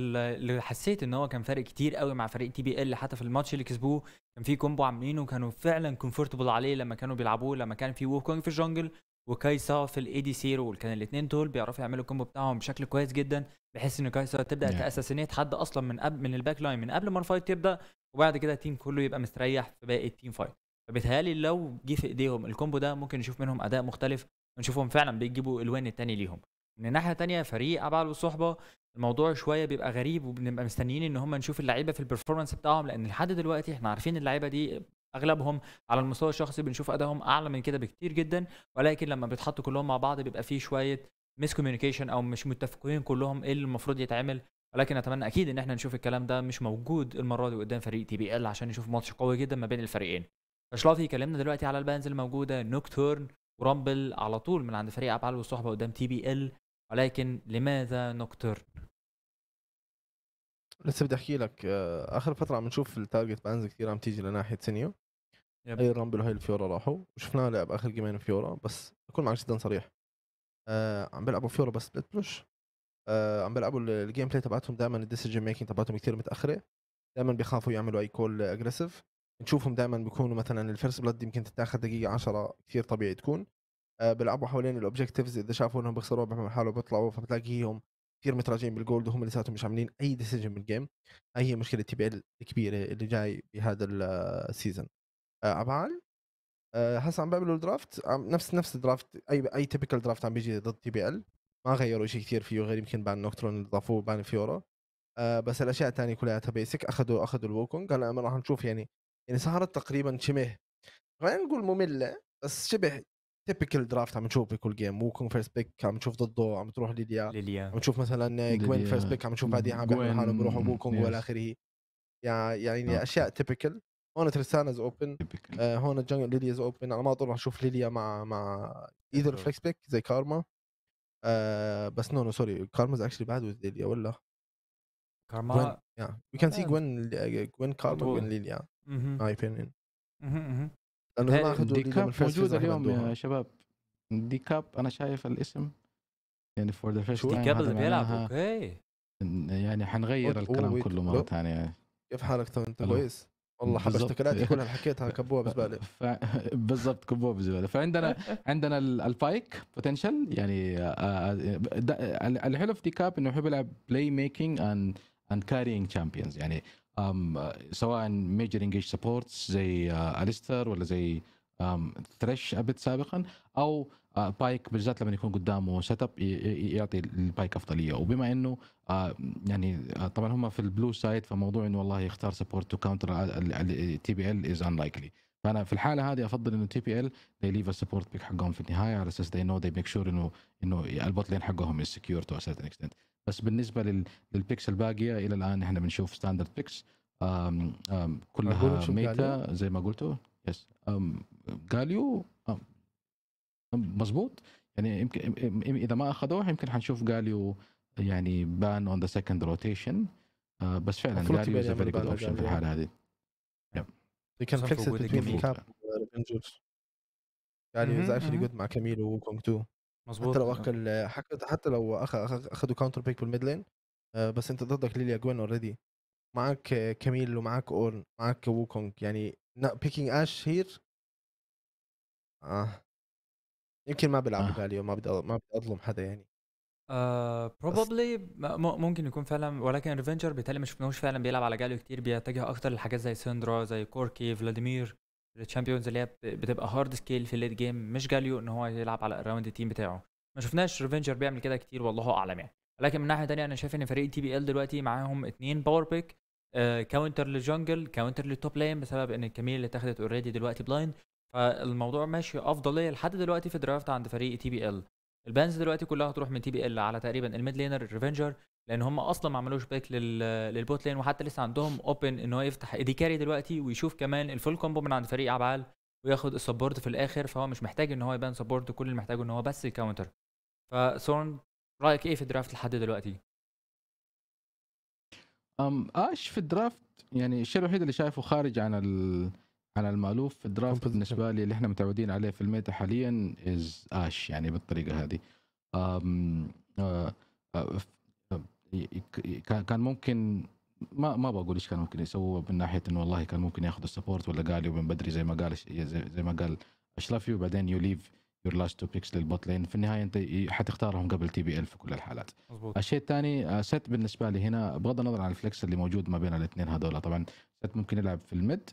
اللي حسيت ان هو كان فارق كتير قوي مع فريق تي بي ال، حتى في الماتش اللي كسبوه كان في كومبو عاملينه وكانوا فعلا كومفورتبل عليه لما كانوا بيلعبوه، لما كان في ووكونج في الجنجل وكايسا في الاي دي سي رول، كان الاثنين دول بيعرفوا يعملوا الكومبو بتاعهم بشكل كويس جدا، بحيث ان كايسا تبدا تاساسينيت حد اصلا من الباك لاين من قبل ما الفايت تبدا، وبعد كده التيم كله يبقى مستريح في باقي التيم فايت. فبيتهيألي لو جه في ايديهم الكومبو ده ممكن نشوف منهم اداء مختلف ونشوفهم فعلا بيجيبوا الوان الثاني ليهم. من الناحيه الثانيه فريق ابعد والصحبه الموضوع شويه بيبقى غريب، وبنبقى مستنيين ان هم نشوف اللعيبه في البرفورمانس بتاعهم، لان لحد دلوقتي احنا عارفين اللعيبه دي اغلبهم على المستوى الشخصي بنشوف ادائهم اعلى من كده بكتير جدا، ولكن لما بيتحطوا كلهم مع بعض بيبقى فيه شويه ميس كوميونيكيشن او مش متفقين كلهم ايه اللي المفروض يتعمل، ولكن اتمنى اكيد ان احنا نشوف الكلام ده مش موجود المره دي قدام فريق تي بي ال عشان نشوف ماتش قوي جدا ما بين الفريقين. اشرافي كلمنا دلوقتي على البانز الموجوده نوكتورن ورامبل على طول من عند فريق ابعال والصحبه قدام تي بي ال، ولكن لماذا نوكتورن؟ لسه بدي احكي لك، اخر فتره عم نشوف التارجت بانز كثير عم تيجي لناحيه سينيو، هي الرامبل وهي الفيورا راحوا وشفناها لعب اخر جيمين فيورا، بس اكون معك جدا صريح عم بيلعبوا فيورا بس بلت بلش، عم بيلعبوا الجيم بلاي تبعتهم دائما الديسيجن ميكنج تبعتهم كثير متاخره، دائما بيخافوا يعملوا اي كول اجريسيف، نشوفهم دائما بيكونوا مثلا الفيرست بلاد يمكن تتاخذ دقيقه 10 كثير طبيعي تكون، بيلعبوا حوالين الاوبجكتيفز، اذا شافوا انهم بيخسروها بيعملوا حالهم بيطلعوا، فبتلاقيهم كثير متراجعين بالجولد وهم لساتهم مش عاملين اي ديسيجن بالجيم. هاي هي مشكله تي بي ال الكبيره اللي جاي بهذا السيزون. ابعال هسه عم بيعملوا الدرافت نفس الدرافت اي تيبيكال درافت عم بيجي ضد تي بي ال، ما غيروا شيء كثير فيه غير يمكن بعد نوكتورن اللي ضافوه بعد فيورا، بس الاشياء الثانيه كلها بيسك، اخذوا الووكونج. هلا راح نشوف يعني صارت تقريبا شبه خلينا نقول ممله، بس شبه تيبيكال درافت عم نشوف بكل جيم، ووكونج فيرست بيك عم نشوف ضده عم تروح ليليا، عم نشوف مثلا جوين فيرست بيك عم نشوف بعديها عم بيعملوا حالهم بيروحوا ووكونج والى اخره، يعني اشياء تيبيكال. هون ترساناز اوبن، هون الجنجل ليلياز اوبن، انا ما اظن راح اشوف ليليا مع ايذر فليكس بيك زي كارما، بس نو سوري كارماز اكشلي بعده ليليا ولا كارما، يا وي كان سي جوين كارما وين ليليا ماي اوبينيون. دي كاب موجوده اليوم يا شباب، دي كاب انا شايف الاسم يعني فور ذا فيرست، دي كاب اللي بيلعب اوكي، يعني حنغير الكلام كله مره ثانيه. كيف حالك انت كويس؟ والله حبشتك لا كلها حكيتها كبوها بزباله بالضبط كبوها بزباله. فعندنا البايك بوتنشال، يعني الحلو في دي كاب انه يحب يلعب بلاي ميكينج اند كارينج تشامبيونز، يعني سواء ميجر انجيج سبورتس زي اليستر ولا زي ثريش ابد سابقا، او بايك بالذات لما يكون قدامه سيت اب يعطي البايك افضليه. وبما انه يعني طبعا هم في البلو سايد، فموضوع انه والله يختار سبورت تو كاونتر التي بي ال از انلايكلي، فانا في الحاله هذه افضل انه تي بي ال they leave السبورت بيك حقهم في النهايه على اساس they know they make sure انه البطلين حقهم is secure to a certain extent. بس بالنسبه للبيكس الباقيه الى الان احنا بنشوف ستاندرد بيكس كلها ميتا زي ما قلتوا، يس جاليو مظبوط، يعني يمكن اذا ما اخذوه يمكن حنشوف جاليو يعني بان اون ذا سكند روتيشن، بس فعلا جاليو از فيري جود اوبشن في الحاله هذه. جاليو از اكشلي جود مع كاميلو وكونغ تو مظبوط، حتى لو اخذوا كاونتر بيك بالميد لين، بس انت ضدك ليليا جوين اوريدي، معك كاميل ومعك اورن معك ووكونج، يعني بيكينج اش هير يمكن ما بيلعب غاليو، ما بدي اظلم حدا يعني probably ممكن يكون فعلا، ولكن ريفنجر بالتالي ما شفناهوش فعلا بيلعب على غاليو كتير، بيتجه اكتر لحاجات زي سندرا زي كوركي فلاديمير الشامبيونز اللي هي بتبقى هارد سكيل في الليت جيم، مش جاليو ان هو يلعب على الراوند التيم بتاعه، ما شفناش ريفنجر بيعمل كده كتير والله اعلم يعني. لكن من ناحيه ثانيه انا شايف ان فريق تي بي ال دلوقتي معاهم 2 باور بيك، كاونتر للجنجل كاونتر للتوب لين بسبب ان الكميل اللي اتاخدت اوريدي دلوقتي بلايند، فالموضوع ماشي افضليه لحد دلوقتي في درافت عند فريق تي بي ال. البانز دلوقتي كلها هتروح من تي بي ال على تقريبا الميد لينر الريفنجر، لان هم اصلا ما عملوش باك للبوت لين، وحتى لسه عندهم اوبن ان هو يفتح ايدي كاري دلوقتي ويشوف كمان الفول كومبو من عند فريق ابعال وياخد السبورت في الاخر، فهو مش محتاج ان هو يبان سبورت، كل اللي محتاجه ان هو بس الكاونتر. فسورن رايك ايه في الدرافت لحد دلوقتي؟ اش في الدرافت يعني الشيء الوحيد اللي شايفه خارج عن المألوف في الدرافت بالنسبه لي اللي احنا متعودين عليه في الميتا حاليا از اش، يعني بالطريقه هذه كان ممكن ما بقول ايش كان ممكن يسووا من ناحيه انه والله كان ممكن ياخذ السبورت ولا قالوا من بدري زي ما قال اشرفي، وبعدين يو ليف يور لاست تو بيكس للبوت لين، في النهايه انت حتختارهم قبل تي بي ال في كل الحالات. مزبوط. الشيء الثاني ست بالنسبه لي هنا بغض النظر عن الفليكس اللي موجود ما بين الاثنين هذول، طبعا ست ممكن يلعب في الميد،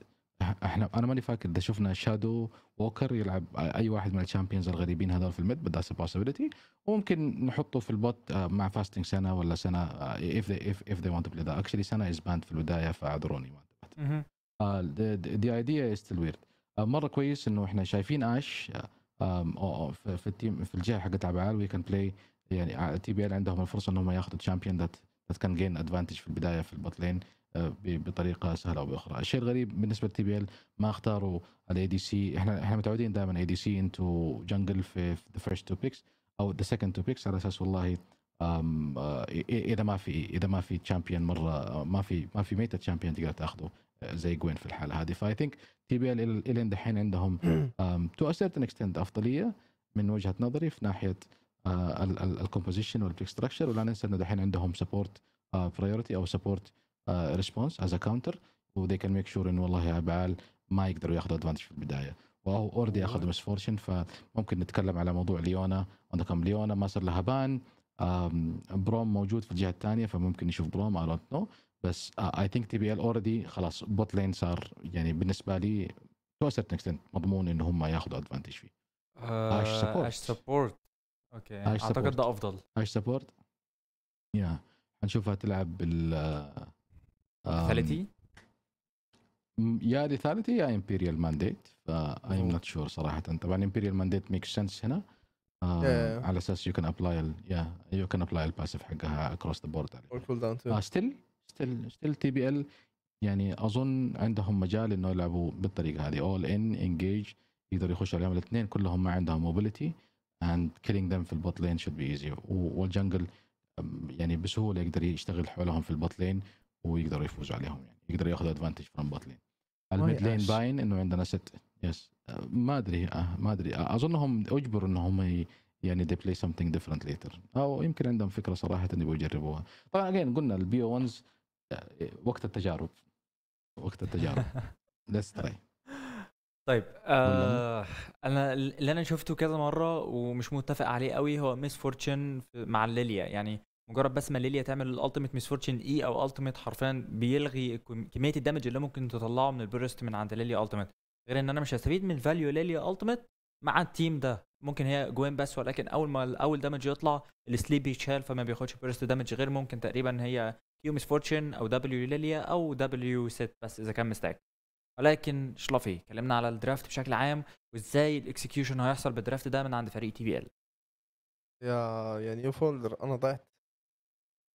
انا ماني فاكر اذا شفنا شادو ووكر يلعب اي واحد من الشامبيونز الغريبين هذول في الميد، بس بوسيبيليتي، وممكن نحطه في البوت مع فاستنج سنه ولا سنه if they want to play that. actually سنه از باند في البدايه فاعذروني ما انتبهت. دي ايديا از ستيل ويرد. مره كويس انه احنا شايفين اش في التيم في الجهه حقت عبعال وي كان بلاي، يعني تي بي ال عندهم الفرصه انهم ياخذوا تشامبيون ذات كان جين ادفانتج في البدايه في البوت لين بطريقه سهله او باخرى. الشيء الغريب بالنسبه لتي بي ال ما اختاروا الاي دي سي، احنا متعودين دائما اي دي سي انتو جنجل في ذا فيرست تو بيكس او ذا سكند تو بيكس على اساس والله اذا ما في تشامبيون مره ما في ميتا تشامبيون تقدر تاخذه زي جوين في الحاله هذه. فاي ثينك تي بي ال الين دحين عندهم تو اسيرتن اكستند افضليه من وجهه نظري في ناحيه الكومبوزيشن والبيك ستراكشر، ولا ننسى انه دحين عندهم سبورت برايورتي او سبورت ريسبونس از ا كاونتر، وذي كان ميك شور انه والله عبال ما يقدروا ياخذوا ادفانتج في البدايه، وهو اوردي اخذوا مسفورشن. فممكن نتكلم على موضوع ليونا، عندكم ليونا ما صار لها بان، بروم موجود في الجهه الثانيه فممكن نشوف بروم اي دونت نو، بس اي ثينك تي بي ال اوردي خلاص بوت لين صار يعني بالنسبه لي تو سيرتن اكستنت مضمون ان هم ياخذوا ادفانتج فيه. اش سبورت اوكي اعتقد ده افضل. اش سبورت يا هنشوفها تلعب بال ثالثي يا دي ثالثي يا امبيريال مانديت، فاي ام نوت شور صراحه. طبعا امبيريال مانديت ميك سنس هنا على اساس يو كان ابلاي يو كان ابلاي الباسيف حقها اكروس ذا بورد عليه. ستيل تي بي ال يعني اظن عندهم مجال انه يلعبوا بالطريقه هذه اول ان انجيج، يقدروا يخشوا عليهم الاثنين كلهم ما عندهم موبيليتي اند كيلينج ذم في البوت لين شود بي ايزي، والجنجل يعني بسهوله يقدر يشتغل حولهم في البوت لين ويقدروا يفوزوا عليهم، يعني يقدروا ياخذوا ادفانتج فرام بوت لين. الميد لين باين انه عندنا ست يس ما ادري اظنهم اجبروا انهم يعني they play something different later، او يمكن عندهم فكره صراحه انه يجربوها. طبعا again قلنا البي او 1 وقت التجارب let's try. طيب انا اللي انا شفته كذا مره ومش متفق عليه قوي هو ميس فورتشن مع ليليا، يعني مجرد بس ما ليليا تعمل الالتيميت ميس فورتشن اي او التيميت حرفيا بيلغي كميه الدمج اللي ممكن تطلعه من البرست من عند ليليا التيميت، غير ان انا مش هستفيد من فاليو ليليا التيميت مع التيم ده. ممكن هي جوين بس، ولكن اول ما الاول دمج يطلع السليب يتشال فما بياخدش برست دمج غير ممكن تقريبا هي كيو ميس فورتشن او دبليو ليليا او دبليو ست بس اذا كان مستاك. ولكن شلافي اتكلمنا على الدرافت بشكل عام وازاي الاكسكيوشن هيحصل بالدرافت ده من عند فريق تي بي ال. يعني يو فولدر انا ضيعت،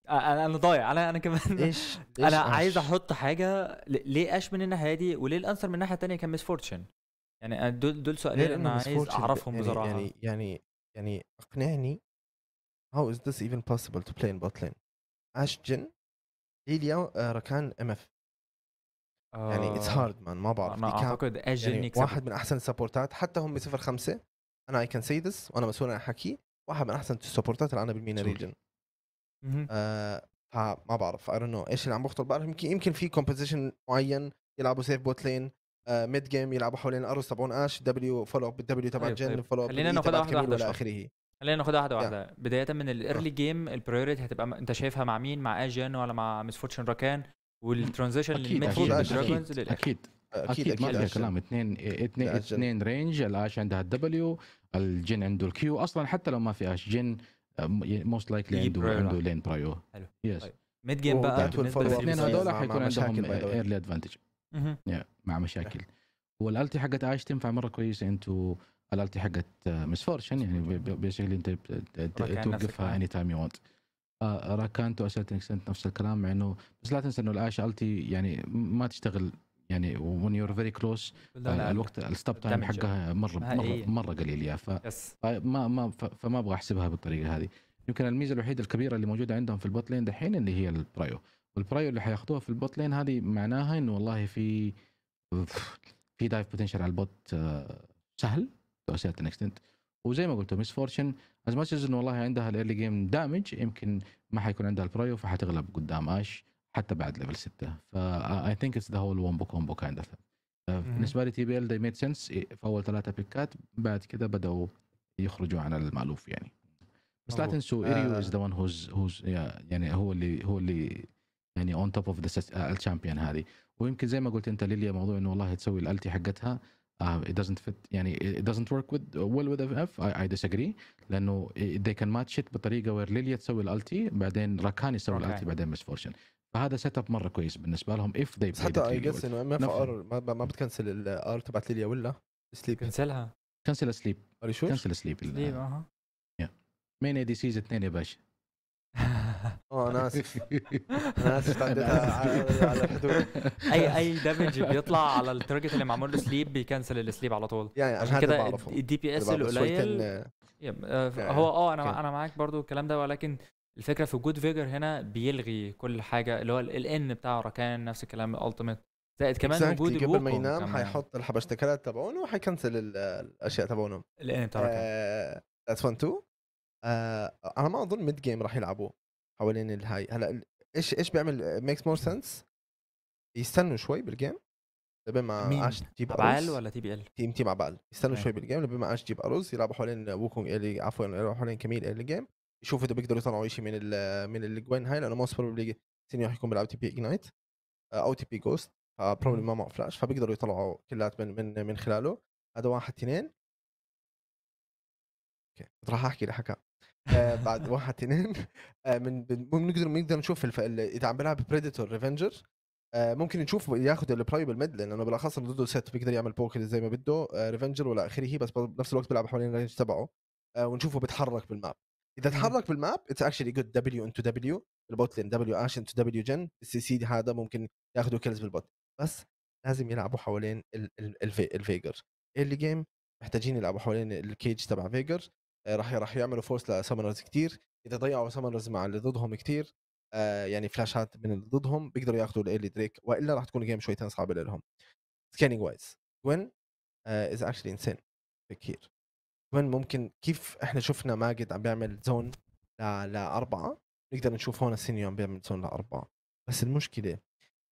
انا ضايع، انا كمان إيش انا عايز احط حاجه ليه اش من الناحيه دي وليه الانسر من الناحيه الثانيه كان ميس فورتشن، يعني دول سؤالين انا عايز اعرفهم بصراحه. يعني اقنعني how is this even possible to play in bot lane. اش جن ليليا ركان ام اف، يعني it's hard man، ما بعرف انا اعتقد اش جن واحد من احسن السبورتات، حتى هم 0-5 انا I can say this وانا مسؤول عن حكي، واحد من احسن السبورتات اللي انا بالمينا ريجن. ما بعرف I don't know ايش اللي عم بخطر، بعرف يمكن في كومبوزيشن معين يلعبوا سيف بوت لين، ميد جيم يلعبوا حوالين اروس تبعون اش، دبليو فولو اب بالدبليو تبع جن، فولو اب خلينا ناخذها واحده واحده. بدايه من الايرلي جيم البرايورتي هتبقى انت شايفها مع مين، مع اش جن ولا مع مس فورتشن ركان، والترانزيشن للميد دراجونز للاخر. اكيد ما في كلام، اثنين رينج، الاش عندها الدبليو، الجن عنده الكيو، اصلا حتى لو ما في اش جن most likely عنده لين برايو. حلو يس ميد جيم بقى بالنسبه للاثنين هذول حيكون عندهم ايرلي ادفانتج مع مشاكل، والالتي حقت عايش تنفع مره كويسه انتو الالتي حقت ميس فورتشن، يعني بيسكلي انت توقفها اني تايم يو وانت. راكان تو اسيرتن اكستنت نفس الكلام، مع انه بس لا تنسى انه الاش التي يعني ما تشتغل، يعني وين يور فيري كلوز الوقت الستوب تايم حقها مره قليل يا فما ابغى احسبها بالطريقه هذه. يمكن الميزه الوحيده الكبيره اللي موجوده عندهم في البوت لين دحين اللي هي البرايو، والبرايو اللي حياخدوها في البوت لين هذه معناها انه والله في دايف بوتنشال على البوت سهل تو اسيرتن اكستنت، وزي ما قلتوا ميس فورتشن از ماتش انه والله عندها الايرلي جيم دامج، يمكن ما حيكون عندها البرايو فحتغلب قدام اش حتى بعد ليفل 6. فا اي ثينك اتس ذا هول ومبو كومبو كايند اوف. بالنسبه لي تي بي ال دي ميد سنس في اول 3 بيكات، بعد كده بداوا يخرجوا عن المألوف يعني. بس لا تنسوا ايريو از ذا وان هوز يعني هو اللي يعني اون توب اوف ذا الشامبيون هذه. ويمكن زي ما قلت انت ليليا، موضوع انه والله تسوي الالتي حقتها it doesn't fit يعني it doesn't work well with FF. I disagree لانه they can match it بطريقه وير ليليا تسوي الالتي بعدين راكان يسوي الالتي بعدين ميس فورشن، فهذا سيت اب مره كويس بالنسبه لهم if they حتى اي جس انه ما بتكنسل الار تبعت ليليا ولا سليب كنسلها كنسل سليب كنسل سليب اها مين اي دي سيز اثنين يا باشا. انا اسف انا اسف على الحدود. اي دامج بيطلع على التارجت اللي معمول له سليب بيكنسل السليب على طول يعني، عشان كده الدي بي اس القليل هو انا معاك برضو الكلام ده، ولكن الفكره في جود فيجر هنا بيلغي كل حاجه اللي هو الان بتاع ركان، نفس الكلام الالتيميت زائد كمان وجود الووكو قبل ما ينام هيحط الحبشتكنات تبعونه وهيكنسل الاشياء تبعونه الان بتاع ركان. ذاتس 1 2 انا ما اظن ميد جيم راح يلعبوه حوالين الهاي. هلا ايش بيعمل ميكس مور سنس يستنوا شوي بالجيم لبين ما اش تجيب عبال ولا تي بي ال تيم عبال يستنوا شوي بالجيم لبين ما اش تجيب اروز يلعبوا حوالين ووكونج اللي عفوا يروحوا حوالين كميل اللي جيم يشوفوا اذا بيقدروا يطلعوا شيء من الجوين هاي، لانه موست بروبلي سينيو حيكون بيلعب تي بي اجنايت او تي بي جوست بروبلي ما معه فلاش، فبيقدروا يطلعوا كلات من خلاله. هذا واحد اثنين اوكي كنت راح احكي لحكا بعد واحد اثنين بنقدر نشوف اذا عم بيلعب بريديتور ريفنجر ممكن نشوف ياخذ البرايو بالميد، لانه بالاخص ضده ست بيقدر يعمل بوكل زي ما بده ريفنجر ولا اخره، بس بنفس الوقت بيلعب حوالين الرينج تبعه ونشوفه بيتحرك بالماب. اذا تحرك بالماب اتس اكشلي جود دبليو انتو دبليو البوت لين دبليو اش انتو دبليو جن السي سي هذا ممكن ياخذوا كيلز بالبوت، بس لازم يلعبوا حوالين الفيجر اللي جيم محتاجين يلعبوا حوالين الكيج تبع فيجر. راح يعملوا فورس لسامونرز كتير، اذا ضيعوا سامونرز مع اللي ضدهم كتير يعني فلاشات من اللي ضدهم بيقدروا ياخذوا الايرلي دريك، والا راح تكون جيم شويتين صعبه لهم. سكانينج وايز جوين از اكشلي انسين كثير. جوين ممكن كيف احنا شفنا ماجد عم بيعمل زون لاربعه، نقدر نشوف هون سينيو عم بيعمل زون لاربعه، بس المشكله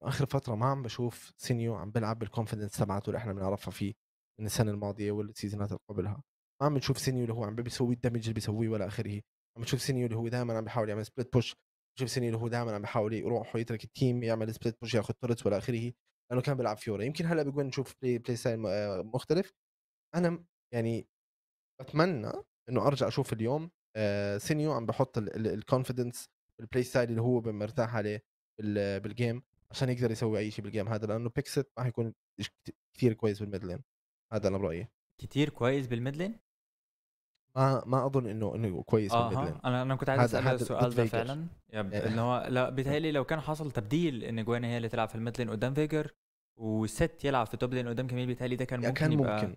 اخر فتره ما عم بشوف سينيو عم بيلعب بالكونفدنس تبعته اللي احنا بنعرفها فيه من السنه الماضيه والسيزونات اللي قبلها. ما عم نشوف سينيو اللي هو عم بيسوي الدمج اللي بيسويه ولا اخره، عم نشوف سينيو اللي هو دائما عم بيحاول يعمل سبليت بوش، نشوف سينيو اللي هو دائما عم بيحاول يروح ويترك التيم يعمل سبليت بوش ياخذ تورت ولا اخره، لانه كان بيلعب فيورا. يمكن هلا بيقول نشوف بلاي ستايل مختلف. انا يعني بتمنى انه ارجع اشوف اليوم سينيو عم بحط الكونفدنس والبلاي ستايل اللي هو مرتاح عليه بالجيم عشان يقدر يسوي اي شيء بالجيم هذا، لانه بيكسيت ما حيكون كثير كويس بالميدلين. هذا انا برايي كثير كويس بالميدلين، ما اظن انه كويس بالميدلين. انا كنت عايز اسال السؤال ده فعلا انه هو لا بيتهيألي لو كان حصل تبديل ان جوانا هي اللي تلعب في الميدلين قدام فيجر وست يلعب في توب لين قدام كميل، بيتهيألي ده كان ممكن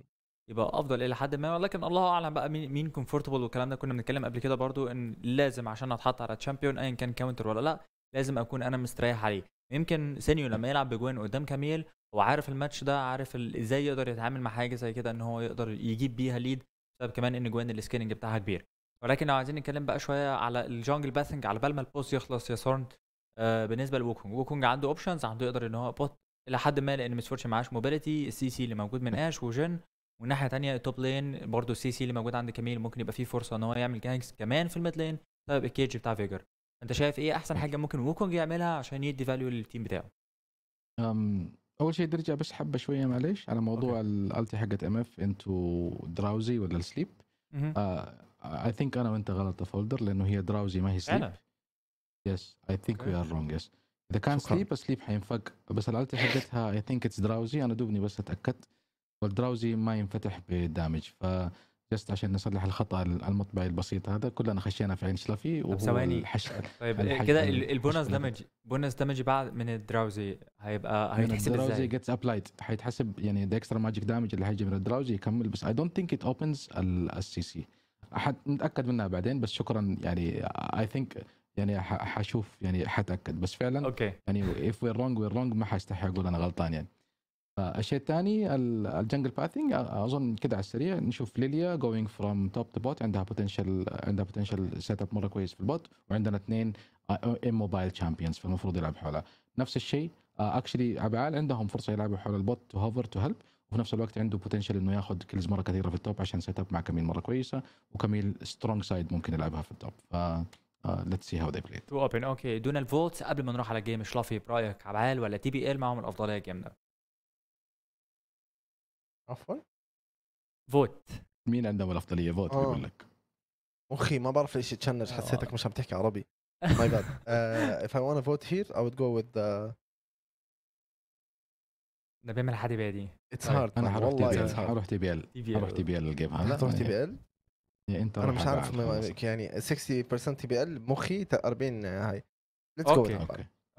يبقى افضل الى حد ما، ولكن الله اعلم بقى مين كومفورتبل. والكلام ده كنا بنتكلم قبل كده برضو ان لازم عشان اتحط على تشامبيون ايا كان كاونتر ولا لا لازم اكون انا مستريح عليه. يمكن سينيو لما يلعب بجوين قدام كاميل هو عارف الماتش ده، عارف ازاي يقدر يتعامل مع حاجه زي كده ان هو يقدر يجيب بيها ليد، بسبب كمان ان جوين السكيلنج بتاعها كبير. ولكن لو عايزين نتكلم بقى شويه على الجانجل باثنج على بال ما البوست يخلص يا سورن، بالنسبه لوكونج، ووكونج عنده اوبشنز، عنده يقدر ان هو بوت الى حد ما لان مش فورش معاش موبيليتي، السي سي اللي موجود من اش وجن، والناحيه الثانيه توب لين برضه السي سي اللي موجود عند كاميل ممكن يبقى فيه فرصه ان هو يعمل جانجز كمان في الميد لين بسبب الكيج بتاع فيجر. انت شايف ايه احسن حاجه ممكن ووكونج يعملها عشان يدي فاليو للتيم بتاعه؟ اول شيء بدي ارجع بس حبه شويه معلش على موضوع الالتي حقت ام اف انتو دراوزي ولا السليب. اي ثينك انا وانت غلط يا فولدر، لانه هي دراوزي ما هي سليب. يس اي ثينك وي ار رونج. يس اذا كان سليب حينفك، بس الالتي حقتها اي ثينك اتس دراوزي. انا دوبني بس اتاكدت، والدراوزي ما ينفتح بدامج، ف جست عشان نصلح الخطا المطبعي البسيط هذا. كلنا خشينا في عين شلفي وهو الحش. طيب كده البونس دمج، بونس دمج بعد من الدراوزي هيبقى هيتحسب ازاي؟ الدراوزي جيتس ابلايد هيتحسب يعني ده اكسترا ماجيك دامج اللي هيجي من الدراوزي يكمل، بس اي دونت ثينك ات اوبنز السي سي. نتاكد منها بعدين، بس شكرا يعني اي ثينك يعني حشوف يعني حتاكد، بس فعلا أوكي. يعني اف وير رونج ما حستحي اقول انا غلطان يعني. الشيء الثاني الجنجل باثينج اظن كده على السريع نشوف ليليا جوينج فروم توب تو بوت، عندها بوتنشال سيت اب مره كويس في البوت، وعندنا اثنين ام موبايل تشامبيونز فالمفروض يلعب حولها. نفس الشيء اكشلي عبعال عندهم فرصه يلعبوا حول البوت تو هوفر تو هيلب، وفي نفس الوقت عنده بوتنشال انه ياخذ كيلز مره كثيره في التوب عشان سيت اب مع كميل مره كويسه، وكميل سترونج سايد ممكن يلعبها في التوب. ف ليتس سي هاو ذي بلاي تو اوبن. اوكي دون الفولتس، قبل ما نروح على الجيم شلافي برايك عبعال ولا تي بي ال معهم الافضليه الجيم ده؟ عفوا فوت مين عندهم الافضليه؟ فوت بقول لك اخي ما بعرف ليش تشنج، حسيتك مش عم تحكي عربي. ماي جاد. If I want to vote here I would go with the ده بيعمل حد بادي. It's hard. انا هروح تي بي ال، هروح تي بي ال الجيم هذا. هتروح تي بي ال؟ انا مش عارف يعني 60% تي بي ال مخي 40 هاي. ليتس جو.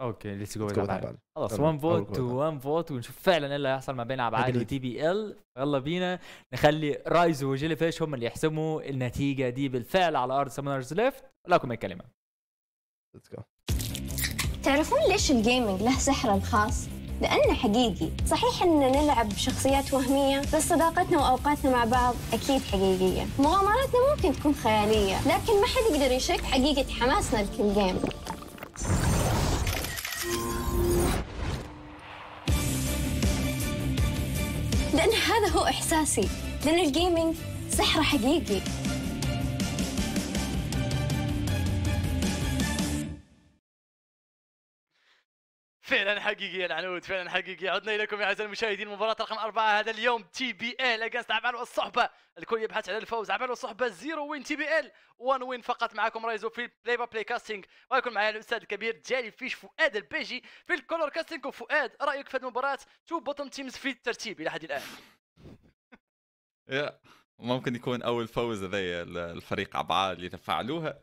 اوكي ليتس جو عبعال. خلاص 1 فوت و1 فوت ونشوف فعلا ايه اللي هيحصل ما بين عبعال وتي بي ال. يلا بينا نخلي رايز وجيلي فيش هم اللي يحسموا النتيجه دي بالفعل على ارض سمنرز ليفت. لكم الكلمه. ليتس جو. تعرفون ليش الجيمنج له سحره الخاص؟ لأنه حقيقي. صحيح أننا نلعب بشخصيات وهمية، بس صداقتنا وأوقاتنا مع بعض أكيد حقيقية. مغامراتنا ممكن تكون خيالية، لكن ما حد يقدر يشك حقيقة حماسنا لكل جيم. لأن هذا هو إحساسي، لأن الجيمنج سحر حقيقي. فعلا حقيقي العنود، فعلا حقيقي. عدنا اليكم يا اعزائي المشاهدين، مباراة رقم 4 هذا اليوم تي بي ال اجازة عبعال والصحبة، الكل يبحث على الفوز. عبعال والصحبة زيرو وين، تي بي ال 1 وين فقط. معكم رايزو في البلاي باي بلاي كاستنج، ويكون معايا الاستاذ الكبير جالي فيش فؤاد الباجي في الكولور كاستنج. وفؤاد رايك في هذه المباراة؟ تو بوتوم تيمز في الترتيب الى حد الان. يا ممكن يكون اول فوز هذايا الفريق عبعال اللي فعلوها،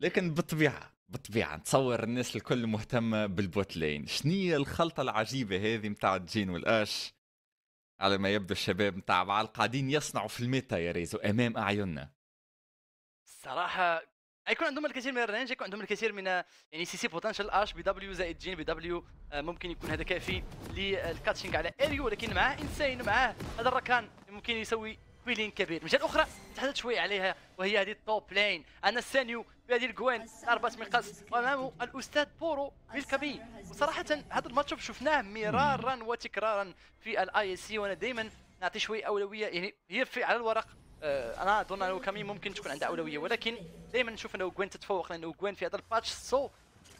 لكن بالطبيعة نتصور الناس الكل مهتمة بالبوت لين. شنية الخلطة العجيبة هذه متاع جين والأش؟ على ما يبدو الشباب متاع عبعال قاعدين يصنعوا في الميتا يا ريزو أمام أعيننا. الصراحة يكون عندهم الكثير من الرينج، يكون عندهم الكثير من يعني سي سي بوتنشال. اش بي دبليو زائد جين بي دبليو ممكن يكون هذا كافي للكاتشنج على اريو، ولكن معاه انسين، معاه هذا الركان ممكن يسوي بيلين كبير. من جهة أخرى تحدث شوي عليها وهي هذه التوب لين، أن السانيو بهذه الجوان أربعة مقص وأمامه الأستاذ بورو بالكمين. وصراحة هذا الماتش شفناه مرارا وتكرارا في الأي اس سي، وأنا دائما نعطي شوي أولوية. يعني هي في على الورق أنا أظن أنه كمين ممكن تكون عندها أولوية، ولكن دائما نشوف أنه جوان تتفوق، لأنه جوان في هذا الماتش سو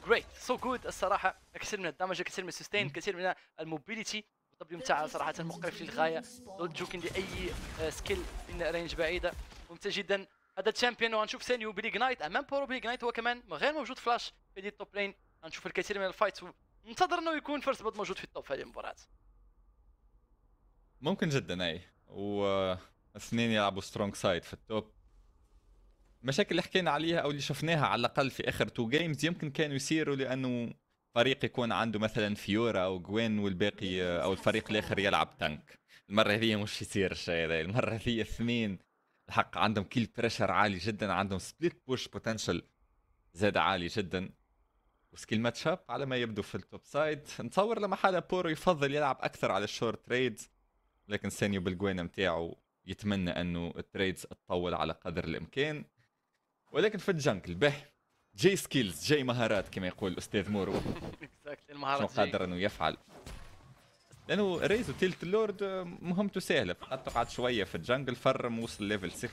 جريت سو جود الصراحة. كثير من الدمج، كثير من السستين، كثير من الموبيليتي. الدبليو نتاعها صراحة مقرف للغاية، ضد جوكن لأي سكيل من رينج بعيدة. ممتاز جدا هذا الشامبيون. وغنشوف سانيو بالاجنايت امام بورو بالاجنايت، هو كمان غير موجود فلاش في هذه التوب لين. غنشوف الكثير من الفايتس، وننتظر انه يكون فيرست بلاد موجود في التوب في هذه المباراة. ممكن جدا اي، واثنين يلعبوا سترونج سايد في التوب. المشاكل اللي حكينا عليها او اللي شفناها على الاقل في اخر تو جيمز يمكن كانوا يصيروا لانه فريق يكون عنده مثلا فيورا او جوين والباقي او الفريق الاخر يلعب تانك. المره هذه مش يصير الشيء هذا، المره هذه اثنين الحق عندهم كيل بريشر عالي جدا، عندهم سبليت بوش بوتنشل زاد عالي جدا، وسكيل ماتش اب على ما يبدو في التوب سايد. نتصور لما حاله بورو يفضل يلعب اكثر على الشورت تريدز، لكن سانيو بالجوين نتاعو يتمنى انه التريدز تطول على قدر الامكان. ولكن في الجنك البح جاي سكيلز، جاي مهارات كما يقول الاستاذ مورو. المهارات شنو قادر انه يفعل، لانه ريزو تيلت اللورد مهمته سهله، فقط تقعد شويه في الجنجل، فرم وصل ليفل 6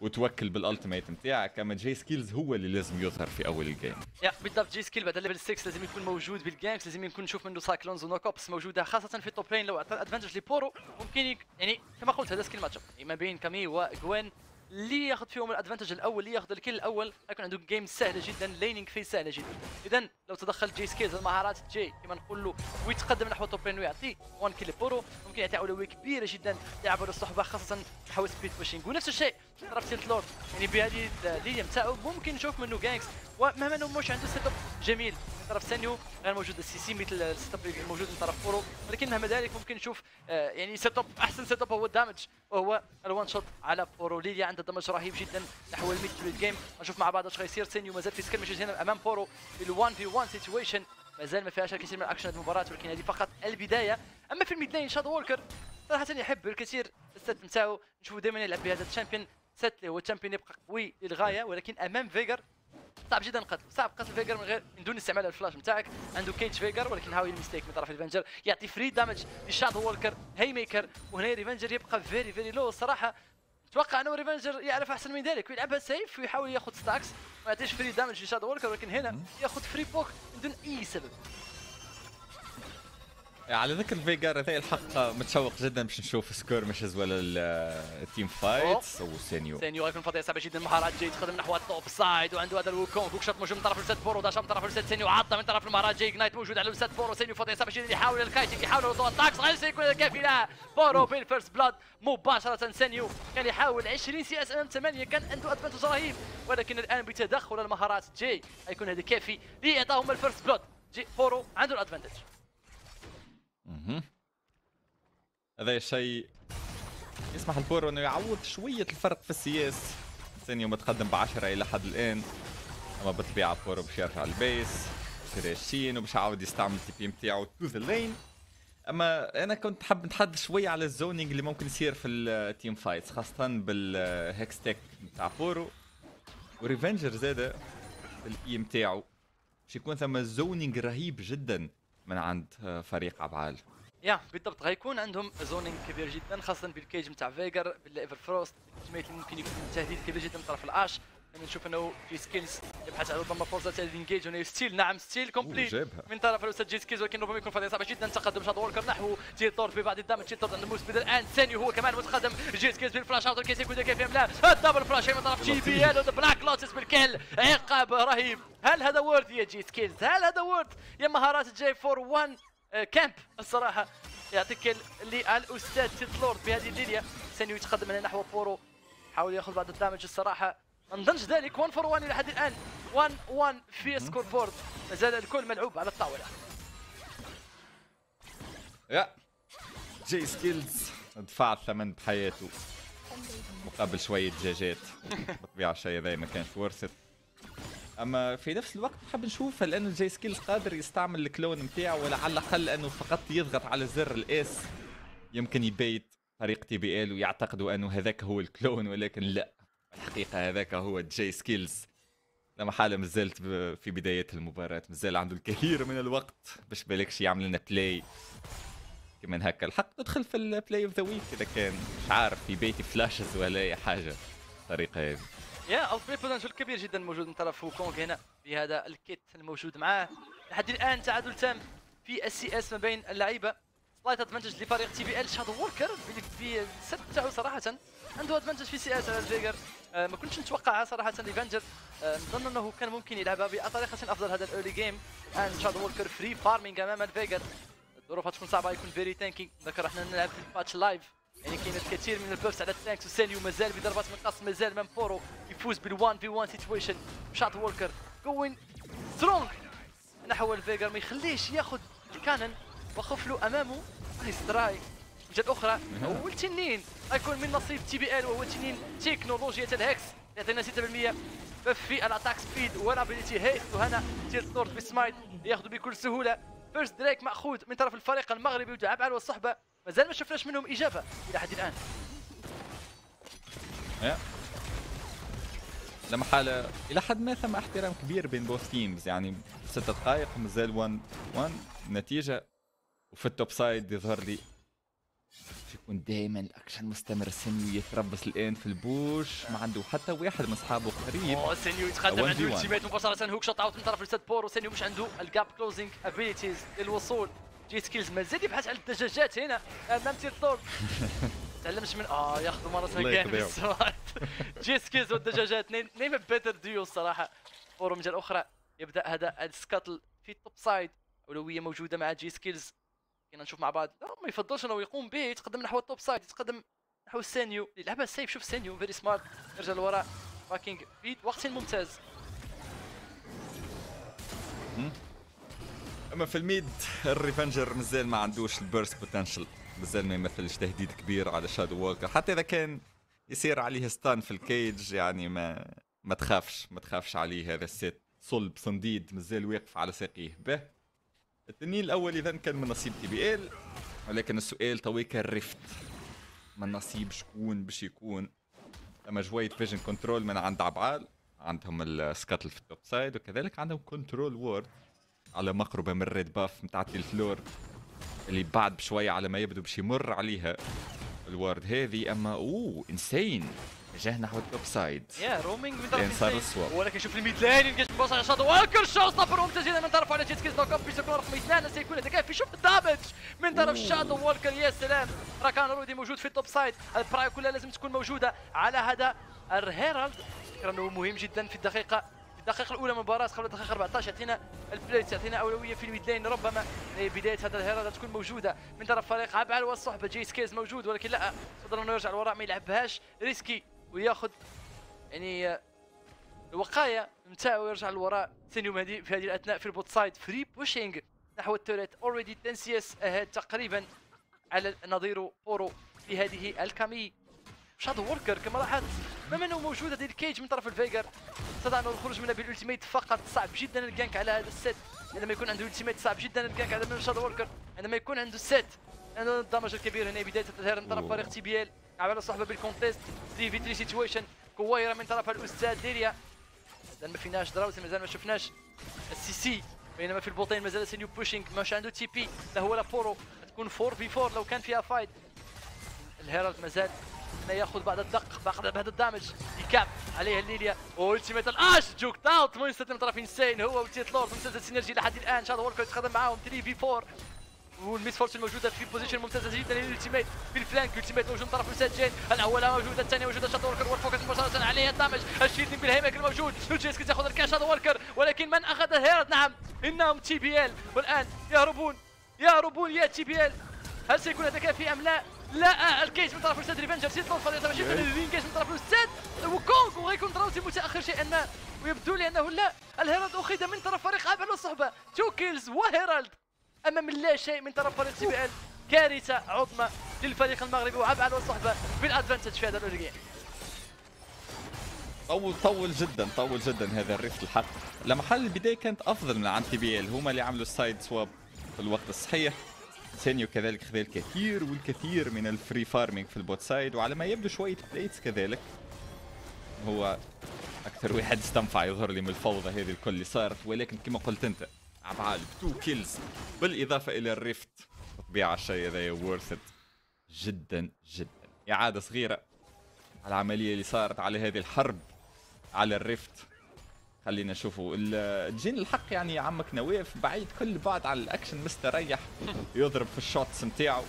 وتوكل بالالتيميت نتاعك. اما جاي سكيلز هو اللي لازم يظهر في اول الجيم. يا بالضبط، جاي سكيل بعد ليفل 6 لازم يكون موجود بالجيمز، لازم يكون نشوف منه سايكلونز ونوك اوبس موجوده خاصه في التوب لين. لو اعطى ادفانتج لبورو ممكن يعني كما قلت هذا سكيل ماتش اب ما بين كامي وجوين، اللي ياخذ فيهم الادفانتج الاول، اللي ياخذ الكل الاول، يكون عندهم جيم سهله جدا، لينينج فيس سهله جدا. اذا لو تدخل جي سكيلز المهارات جي كما نقول له ويتقدم نحو التوب لين ويعطي وان كيل بورو، ممكن يعطي اولويه كبيره جدا لعبه الصحبه خاصه حول سبيد بوشينج. ونفس الشيء طرف تيلت لورد، يعني بهذه اللينيا نتاعو ممكن نشوف منه جانكس، ومهما انه مش عنده سيت اب جميل من طرف سانيو، غير موجود السي سي مثل السيت اب اللي موجود من طرف بورو، ولكن مهما ذلك ممكن نشوف يعني سيت اب احسن سيت اب هو الدامج، وهو الوان شوت على بورو. ليليا عندها دمج رهيب جدا نحو الميد جيم. نشوف مع بعض اش غيصير. سانيو مازال في سكرمشز هنا امام بورو في ال1 في 1 سيتويشن، مازال ما فيهاش الكثير من اكشن هذه المباراه، ولكن هذه فقط البدايه. اما في الميدلين شاد وولكر صراحه يحب الكثير السيت نتاعو، نشوفوا دائما يلعب بهذا الشامبيون سيت اللي هو الشامبيون يبقى قوي للغايه، ولكن امام فيجر صعب جدا قتله، صعب قتل فيجر من غير من دون استعمال الفلاش نتاعك. عنده كيتش فيجر ولكن هاوي الميستيك من طرف الفانجر يعطي فري دامج لشاد وولكر هاي ميكر، وهنا ريفانجر يبقى فيري فيري لو. الصراحه اتوقع انه ريفانجر يعرف احسن من ذلك ويلعبها سيف ويحاول ياخذ ستاكس ما يعطيش فري دامج لشاد وولكر، ولكن هنا ياخذ فري بوك من دون اي سبب. على ذكر فيجر هذا الحق متشوق جدا باش نشوف سكور مشز ولا التيم فايتس. وسينيو غيكون فضيه صعبه جدا، مهارات جاي تخدم نحو التوب سايد، وعنده هذا الوكونغ وكشط موجود من طرف السيت بورو، داش من طرف السيت سينيو، عطى من طرف المهارات جاي نايت موجود على السيت بورو. سينيو فضيه صعبه جدا، يحاول الكايتينغ يحاول الضوء الطاكس غير سيكون كافيه. بورو بالفيرست بلاد مباشره. سينيو كان يحاول 20 سي اس امام 8، كان عنده ادفانتج رهيب، ولكن الان بتدخل المهارات جاي غيكون هذا كافي ليعطاهم الفيرست بلاد. جي بورو عنده الادفانتج. هذا الشيء يسمح البورو انه يعوض شويه الفرق في السياس. سينيو متقدم ب10 الى حد الان، اما بالطبيعه بورو باش يرجع للبيس باش يراشين وباش يعاود يستعمل التي بي نتاعو تو ذا لين. اما انا كنت حاب نتحدث شويه على الزونينغ اللي ممكن يصير في التيم فايتس، خاصه بالهيكستيك نتاع بورو وريفنجر زاده بالاي نتاعو، باش يكون ثم زونينغ رهيب جدا من عند فريق عبعال. يا بالضبط غيكون عندهم زونينغ كبير جدا، خاصه بالكيج نتاع فيجر بالإيفر فروست التيميت اللي ممكن يكون تهديد كبير جدا من طرف الاش. لما نشوف انه في سكيلز يبحث على ربما فرصه تاع الانجيج هنا. ستيل نعم ستيل كومبليت من طرف الاستاذ جي سكيلز، ولكن ربما يكون فضيه صعبه جدا. تقدم شاد وولكر نحو تيتورد ببعض الدمج، تيتورد عند الموسبيد الان. سينيو هو كمان متقدم، جي سكيلز بالفلاش اوت كيس يكون كافي ام لا. الدبل فلاش من طرف جي بي ال بلاك لوتس بالكل، عقاب رهيب. هل هذا وورد يا جي سكيلز؟ هل هذا وورد يا مهارات جي 41 كامب؟ الصراحه يعطيك الاستاذ تيتلورد بهذه الليله. سينيو يتقدم هنا نحو بورو، حاول ياخذ بعض الدمج. الصراحه ما نظنش ذلك. 1 فور 1 الى حد الان، 1 1 في سكور بورد، مازال الكل ملعوب على الطاوله. يا جي سكيلز دفع الثمن بحياته مقابل شويه دجاجات. بالطبيعه الشيء هذا ما كانش ورثت، اما في نفس الوقت نحب نشوف لانه جي سكيلز قادر يستعمل الكلون نتاعو، ولا على الاقل انه فقط يضغط على زر الاس يمكن يبيت فريق تي بي ال ويعتقدوا انه هذاك هو الكلون، ولكن لا، الحقيقة هذاك هو جي سكيلز. لا محالة مازالت في بداية المباراة، مازال عنده الكثير من الوقت باش بالكش يعمل لنا بلاي كمان هكا. الحق ندخل في البلاي اوف ذا ويك إذا كان مش عارف في بيتي فلاشز ولا أي حاجة بالطريقة هذه. يا أوفري بوتنشل كبير جدا موجود من طرف وكونغ هنا بهذا الكيت الموجود معاه. لحد الآن تعادل تام في السي اس ما بين اللعيبة. سلايت ادفانتج لفريق تي بي ال. شاد ووركر في السيت تاعو صراحة عنده ادفانتج في سي اس على الفيجر. ما كنتش نتوقعها صراحه. ريفانجر نظن انه كان ممكن يلعبها بطريقه افضل هذا الايرلي جيم. الان شاد وولكر فري فارمينغ امام الفيجر، الظروف تكون صعبه، يكون فيري تانكينغ. ذكر احنا نلعب في الباتش لايف، يعني كاين الكثير من البوفس على التانكس. وسينيو مازال بضربات من القص، مازال مام بورو يفوز بال1 في 1 سيتويشن. شاد وولكر جوين سترونغ نحو الفيجر، ما يخليش ياخذ الكانن وخف له امامه سترايك. جد اخرى اول تنين يكون من نصيب تي بي ال، وهو تنين تكنولوجيا الهكس يعطينا 6% في الاتاك سبيد والابيليتي هيست. وهنا تيلتورد بسمايت ياخذوا بكل سهوله. فيرست دريك ماخوذ من طرف الفريق المغربي وتعب على الصحبه، مازال ما شفناش منهم اجابه الى حد الان. لا محاله الى حد ما ثم احترام كبير بين بوث تيمز، يعني 6 دقائق مازال 1 1 نتيجه. وفي التوب سايد يظهر لي يكون دائما الاكشن مستمر. سينيو يتربص الان في البوش، ما عنده حتى واحد من اصحابه قريب. سينيو يتقدم عنده التيمات مباشره. هوك شوت اوت من طرف السيت بورو. سينيو مش عنده الجاب كلوزينغ ابيليتيز للوصول. جي سكيلز مازال يبحث على الدجاجات هنا امام تيرتور. تعلمش من ياخذوا مرتين كامل. جي سكيلز والدجاجات نيم بيتر ديو الصراحه. بورو من جهه اخرى يبدا هذا السكاتل في التوب سايد، اولويه موجوده مع جي سكيلز. كنا نشوف مع بعض ما يفضلش انه يقوم به. يتقدم نحو التوب سايد، يتقدم نحو السينيو يلعبها السيف. شوف سينيو فيري سمارت، يرجع للوراء باكينغ بيد وقت ممتاز. اما في الميد الريفنجر مازال ما عندوش البيرس بوتنشل، مازال ما يمثلش تهديد كبير على شادو وولكر. حتى اذا كان يصير عليه ستان في الكيج، يعني ما تخافش عليه. هذا السيت صلب صنديد مازال واقف على ساقيه به. التنين الاول اذا كان من نصيب تي بي ال، ولكن السؤال تويك الرفت من نصيب شكون باش يكون. اما جوية فيجن كنترول من عند عبعال، عندهم السكاتل في التوب سايد، وكذلك عندهم كنترول وورد على مقربة من الريد باف متاع الفلور اللي بعد بشوية على ما يبدو باش يمر عليها الوارد هذه. اما اوه انسين جاه نحو التوب سايد رومينج من طرف انسين، ولكن شوف الميد لين ينقش بباص على شادو واكر شوت صفر ممتازه من طرف على جيتكيز دوك اب بيسكور رقم 2 سيكون كافي. شوف الدامج من طرف شادو والكر، يا سلام راكان رودي موجود في التوب سايد، البراي كلها لازم تكون موجوده على هذا الهيرالد، لانه مهم جدا في الدقيقة الأولى من المباراة قبل الدقيقة 14 يعطينا البلاي، تعطينا أولوية في الميد لين، ربما بداية هذا الهيرالد تكون موجودة من طرف فريق عبعل والصحبة. جي سكيز موجود ولكن لا، صدر إنه يرجع لوراء ما يلعبهاش، ريسكي وياخذ يعني الوقاية نتاعو ويرجع لوراء. سينيوم هذه في هذه الأثناء في البوت سايد فري بوشينغ نحو التوريت، أوريدي 10 سي اس أهاد تقريبا على نظيره بورو في هذه الكامي. شادو وركر كما لاحظت بما انه موجود هذه الكيج من طرف الفيجر، استطاع انه الخروج منها بالالتيميت فقط. صعب جدا الجانك على هذا السيت، عندما يكون عنده التيميت صعب جدا الجانك على من شادو وركر، عندما يكون عنده السيت عنده الدمج الكبير. هنا بدايه التظاهر من طرف فريق تي بي ال على الصحبه بالكونتيست 3 في 3 سيتويشن، كويره من طرف الاستاذ ديريا، مازال ما فيناش دراوز، مازال ما شفناش السي سي، بينما في البوطين مازال سينيو بوشينغ ماش عنده تي بي، لا هو لا بورو، تكون 4 في 4 لو كان فيها فايت. الهيرالد مازال هنا ياخذ بعد الدق بعد الدمج، يكاب عليه الليليا والتيميت الاش جوك داوت من طرف انسين، هو وتيت لورد ممتازه السينرجي لحد الان. شادو وركر يتخدم معاهم 3 في 4، والميس فورس الموجوده في بوزيشن ممتازه جدا للالتيميت بالفلانك، الالتيميت موجود من طرف مسجين، الاولى موجوده الثانيه موجوده، شادو وركر والفوكس مباشره عليها الدمج، الشيلدين بالهيماك الموجود، لوتشيسكي تاخذ الكاش شادو وركر، ولكن من اخذ الهيرد؟ نعم انهم تي بي ال، والان يهربون يا تي بي ال. هل سيكون هذا كافي ام لا؟ لا الكيج من طرف الاستاذ ريفنجر سيت لون فريق تمشي من كيج من طرف الاستاذ وكونغ، وغيكون دراوتي متاخر شيئا ما، ويبدو لي انه لا الهيرالد اخذ من طرف فريق عبعل والصحبه، 2 كيلز وهيرالد امام لا شيء من طرف فريق تي بي ال. كارثه عظمى للفريق المغربي وعبعل والصحبه بالادفانتج في هذا الجيم. طول جدا هذا الريفت الحق، لمحل البدايه كانت افضل من عند تي بي ال، هما اللي عملوا السايد سواب في الوقت الصحيح. سينيو كذلك خذ الكثير والكثير من الفري فارمينج في البوت سايد، وعلى ما يبدو شويه بليتس كذلك، هو اكثر واحد استنفع يظهر لي من الفوضى هذه الكل اللي صارت. ولكن كما قلت انت عبعال ب2 كيلز بالاضافه الى الريفت، طبيعه الشيء هذا وورث جدا جدا. اعاده صغيره على العمليه اللي صارت على هذه الحرب على الريفت، خلينا نشوفوا الجين الحق يعني عمك نواف بعيد كل بعد على الاكشن، مستريح يضرب في الشوتس نتاعو.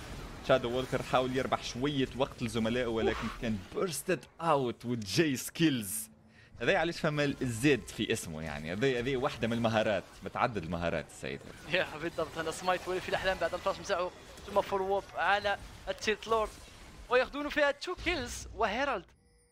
شادو وولكر حاول يربح شويه وقت لزملائه ولكن كان بيرستد اوت وجي سكيلز، هذا علاش فما الزيد في اسمه، يعني هذه واحده من المهارات، متعدد المهارات السيد يا بالضبط. هنا سمايت ولي في الاحلام بعد الفلاش نتاعو، ثم فولوب على التيت لورد وياخذون فيها 2 كيلز وهيرالد.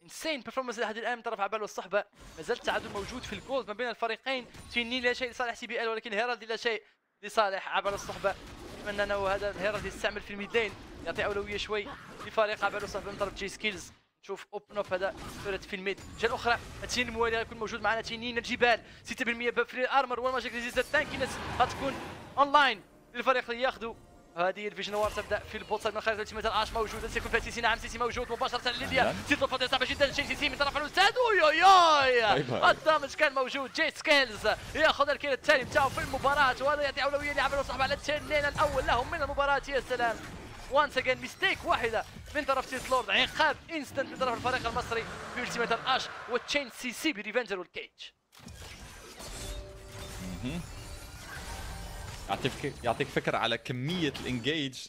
انسين برفورمانس لحد الان من طرف عبعل والصحبه، مازال التعادل موجود في الجولد ما بين الفريقين، تيني لا شيء لصالح سي بي ال ولكن هيرالد لا شيء لصالح عبعل والصحبه. نتمنى انه هذا الهيرالد يستعمل في الميد لين، يعطي اولويه شوي لفريق عبعل والصحبه من طرف جي سكيلز. نشوف اوبن اب هذا ثلاث في الميد، الجهه الاخرى التين الموالي غيكون موجود معنا، تينين الجبال 6% باب فري ارمر والماجيك ريزيستنس تانكينس غتكون اون لاين للفريق اللي ياخذوا هذه الفيجن وار. تبدا في البوت سايد من خارج التيمات العاش موجوده، سيكون فيها سيسي، نعم سيسي موجود مباشره لليا، سيتو فاضي صعبه جدا شي سيسي من طرف الاستاذ، اوي الدمج كان موجود. جي سكيلز ياخذ الكيل الثاني نتاعو في المباراه، وهذا يعطي اولويه لعبه وصحبه على التيرن لين الاول لهم من المباراه. يا سلام وانس اجين ميستيك واحده من طرف تيت لورد، عقاب انستنت من طرف الفريق المصري في التيمات العاش والتشين سي سي بريفنجر والكيج. يعطيك فكرة على كمية الانجيج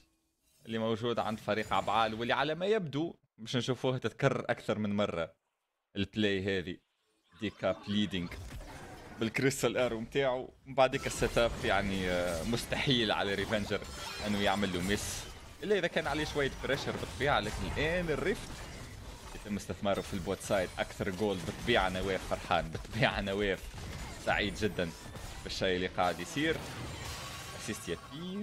اللي موجود عند فريق عبعال، واللي على ما يبدو مش نشوفوها تتكرر أكثر من مرة البلاي هذه. ديكاب ليدينج بالكريستال ارو متاعه، ومن بعديك السيت اب يعني مستحيل على ريفنجر انه يعمل له ميس الا اذا كان عليه شوية بريشر بالطبيعة. لكن الان الريفت يتم استثماره في البوت سايد، اكثر جول بالطبيعة. نواف فرحان بالطبيعة، نواف سعيد جدا بالشيء اللي قاعد يصير.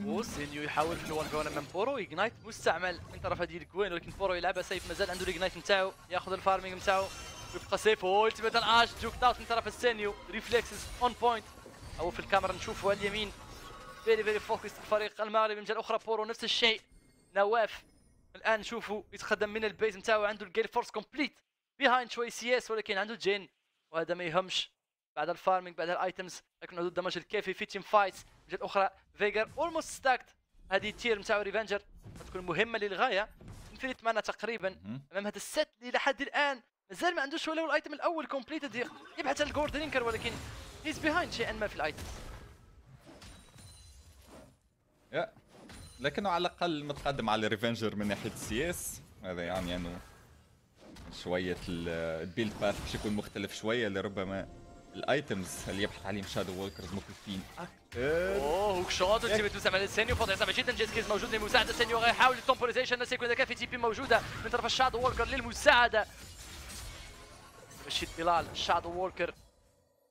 وسينيو يحاول في الوان جون امام بورو، ايجنايت مستعمل من طرف هذه الكوين ولكن بورو يلعبها سيف، مازال عنده الايجنايت نتاعو، ياخذ الفارمينغ نتاعو ويبقى سيف. التيميت الاش جوك داوت من طرف السينيو، ريفلكسز اون بوينت او في الكاميرا نشوفوا على اليمين فيري فيري فوكس الفريق المغربي. من جهه اخرى بورو نفس الشيء. نواف الان نشوفوا يتخدم من البيز نتاعو، عنده الجيل فورس كومبليت بيهايند شوي سي اس، ولكن عنده جين وهذا ما يهمش. بعد الفارمينغ بعد الايتمز لكن عنده الدمج الكافي في تيم فايتس. من جهه اخرى فيجر اولموست ستاكت، هذه التير نتاعو ريفنجر تكون مهمه للغايه. انفينيت مانا تقريبا امام هذا الست اللي لحد الان مازال ما عندوش ولا الايتم الاول كومبليتد، يبحث عن الجولد لينكر ولكن هيز بيهايند شيئا ما في الايتمز. يا لكنه على الاقل متقدم على الريفنجر من ناحيه السي اس، هذا يعني انه شويه البيلد باث باش يكون مختلف شويه، لربما الايتمز اللي يبحث عليهم شادو ووركرز مكلفين اكثر. اوه هوك شوت التيميت توسع على سينيو، وضع صعب جدا. جيت كيز موجود للمساعده، سينيو غيحاول التومبوريزيشن، السيكونس كافي تي بي موجوده من طرف الشادو ووركر للمساعده. رشيد بلال الشادو ووركر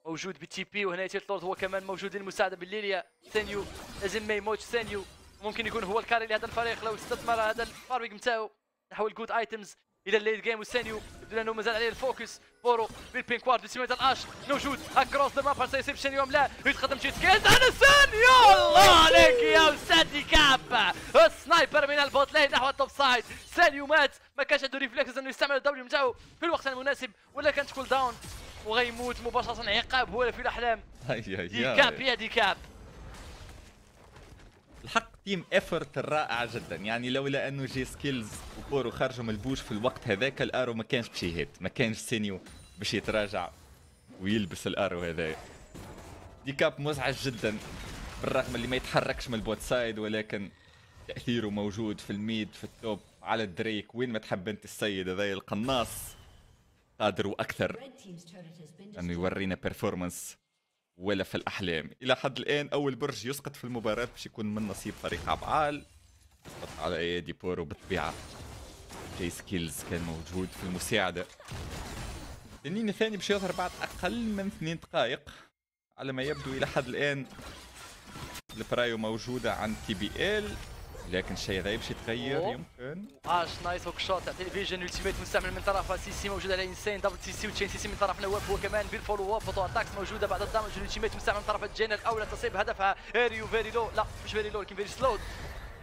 موجود بالتي بي، وهنا تيت لورد هو كمان موجود للمساعده بالليليا. سينيو لازم ما يموتش، سينيو ممكن يكون هو الكاري لهذا الفريق لو استثمر هذا الفارمينغ نتاعو نحو الجود ايتمز الى الليت جيم. وسينيو يبدو انه مازال عليه الفوكس. بورو بالبين كوارد بسمية الاش موجود اكروس ذا ماب، سيصيب سينيو ام لا؟ يتقدم شي سكيلز على سينيو. الله عليك يا وسادي كاب، السنايبر من البوت لين نحو التوب سايد. سينيو مات، ما كانش عنده ريفلكس انه يستعمل الدبليو نتاعو في الوقت المناسب، ولا كانت كول داون وغيموت مباشره. عقاب ولا في الاحلام. دي كاب يا دي كاب. الحق تيم ايفورت رائع جدا، يعني لولا انه جي سكيلز وبورو خرجوا من البوش في الوقت هذاك الارو ما كانش باش يهد، ما كانش سينيو باش يتراجع ويلبس الارو هذايا. دي كاب مزعج جدا بالرغم اللي ما يتحركش من البوت سايد، ولكن تاثيره موجود في الميد في التوب على الدريك، وين ما تحب انت السيد هذايا القناص قادر واكثر انه يورينا بيرفورمانس ولا في الاحلام. الى حد الان اول برج يسقط في المباراه باش يكون من نصيب فريق عبعال، يسقط على ايدي بورو بالطبيعه. جاي سكيلز كان موجود في المساعده. التنين الثاني باش يظهر بعد اقل من 2 دقائق على ما يبدو. الى حد الان البرايو موجوده عند تي بي ال، لكن الشيء هذا باش يتغير يمكن. نايس هوك شوت تاع تلفزيون التيميت مستعمل من طرف سي سي، موجود على انسين دبل تي سي وتشين سي سي من طرف نواف، هو كمان بالفولو اب فوتو اتاكس موجوده بعد الدمج. التيميت مستعمل من طرف الجين الاولى، تصيب هدفها اريو فيري لو، لا مش فيري لو لكن فيري سلود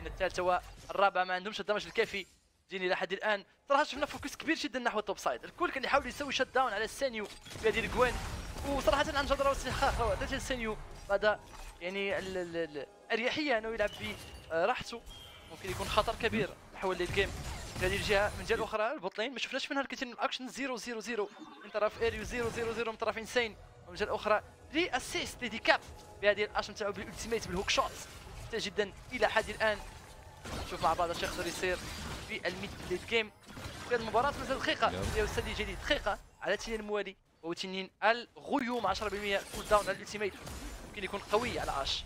من الثالثه والرابعه، ما عندهمش الدمج الكافي. جيني لحد الان صراحه شفنا فوكس كبير جدا نحو التوب سايد، الكل كان يحاول يسوي شت داون على السينيو في هذه الكوين، وصراحه عن جدره واستحقاق لو عطيت السينيو بعد يعني الاريحيه انه يلعب به راحته، ممكن يكون خطر كبير حول الجيم. من هذه الجهه من الجهه الاخرى البوتلين ما شفناش منها الكثير من الاكشن، 0 0 0 من طرف اريو، 0 0 0 من طرف انسين. ومن الجهه الاخرى لي اسيست لدي كاب بهذه الاش نتاعو بالالتيميت بالهوك شوت حتى جدا. الى حد الان نشوف مع بعض اش يقدر يصير في الميد ليت جيم في المباراه. مثل دقيقه يا استاذي جديد، دقيقه على التنين الموالي وهو تنين الغيوم 10% كول داون على الالتيميت، ممكن يكون قوي على عاش.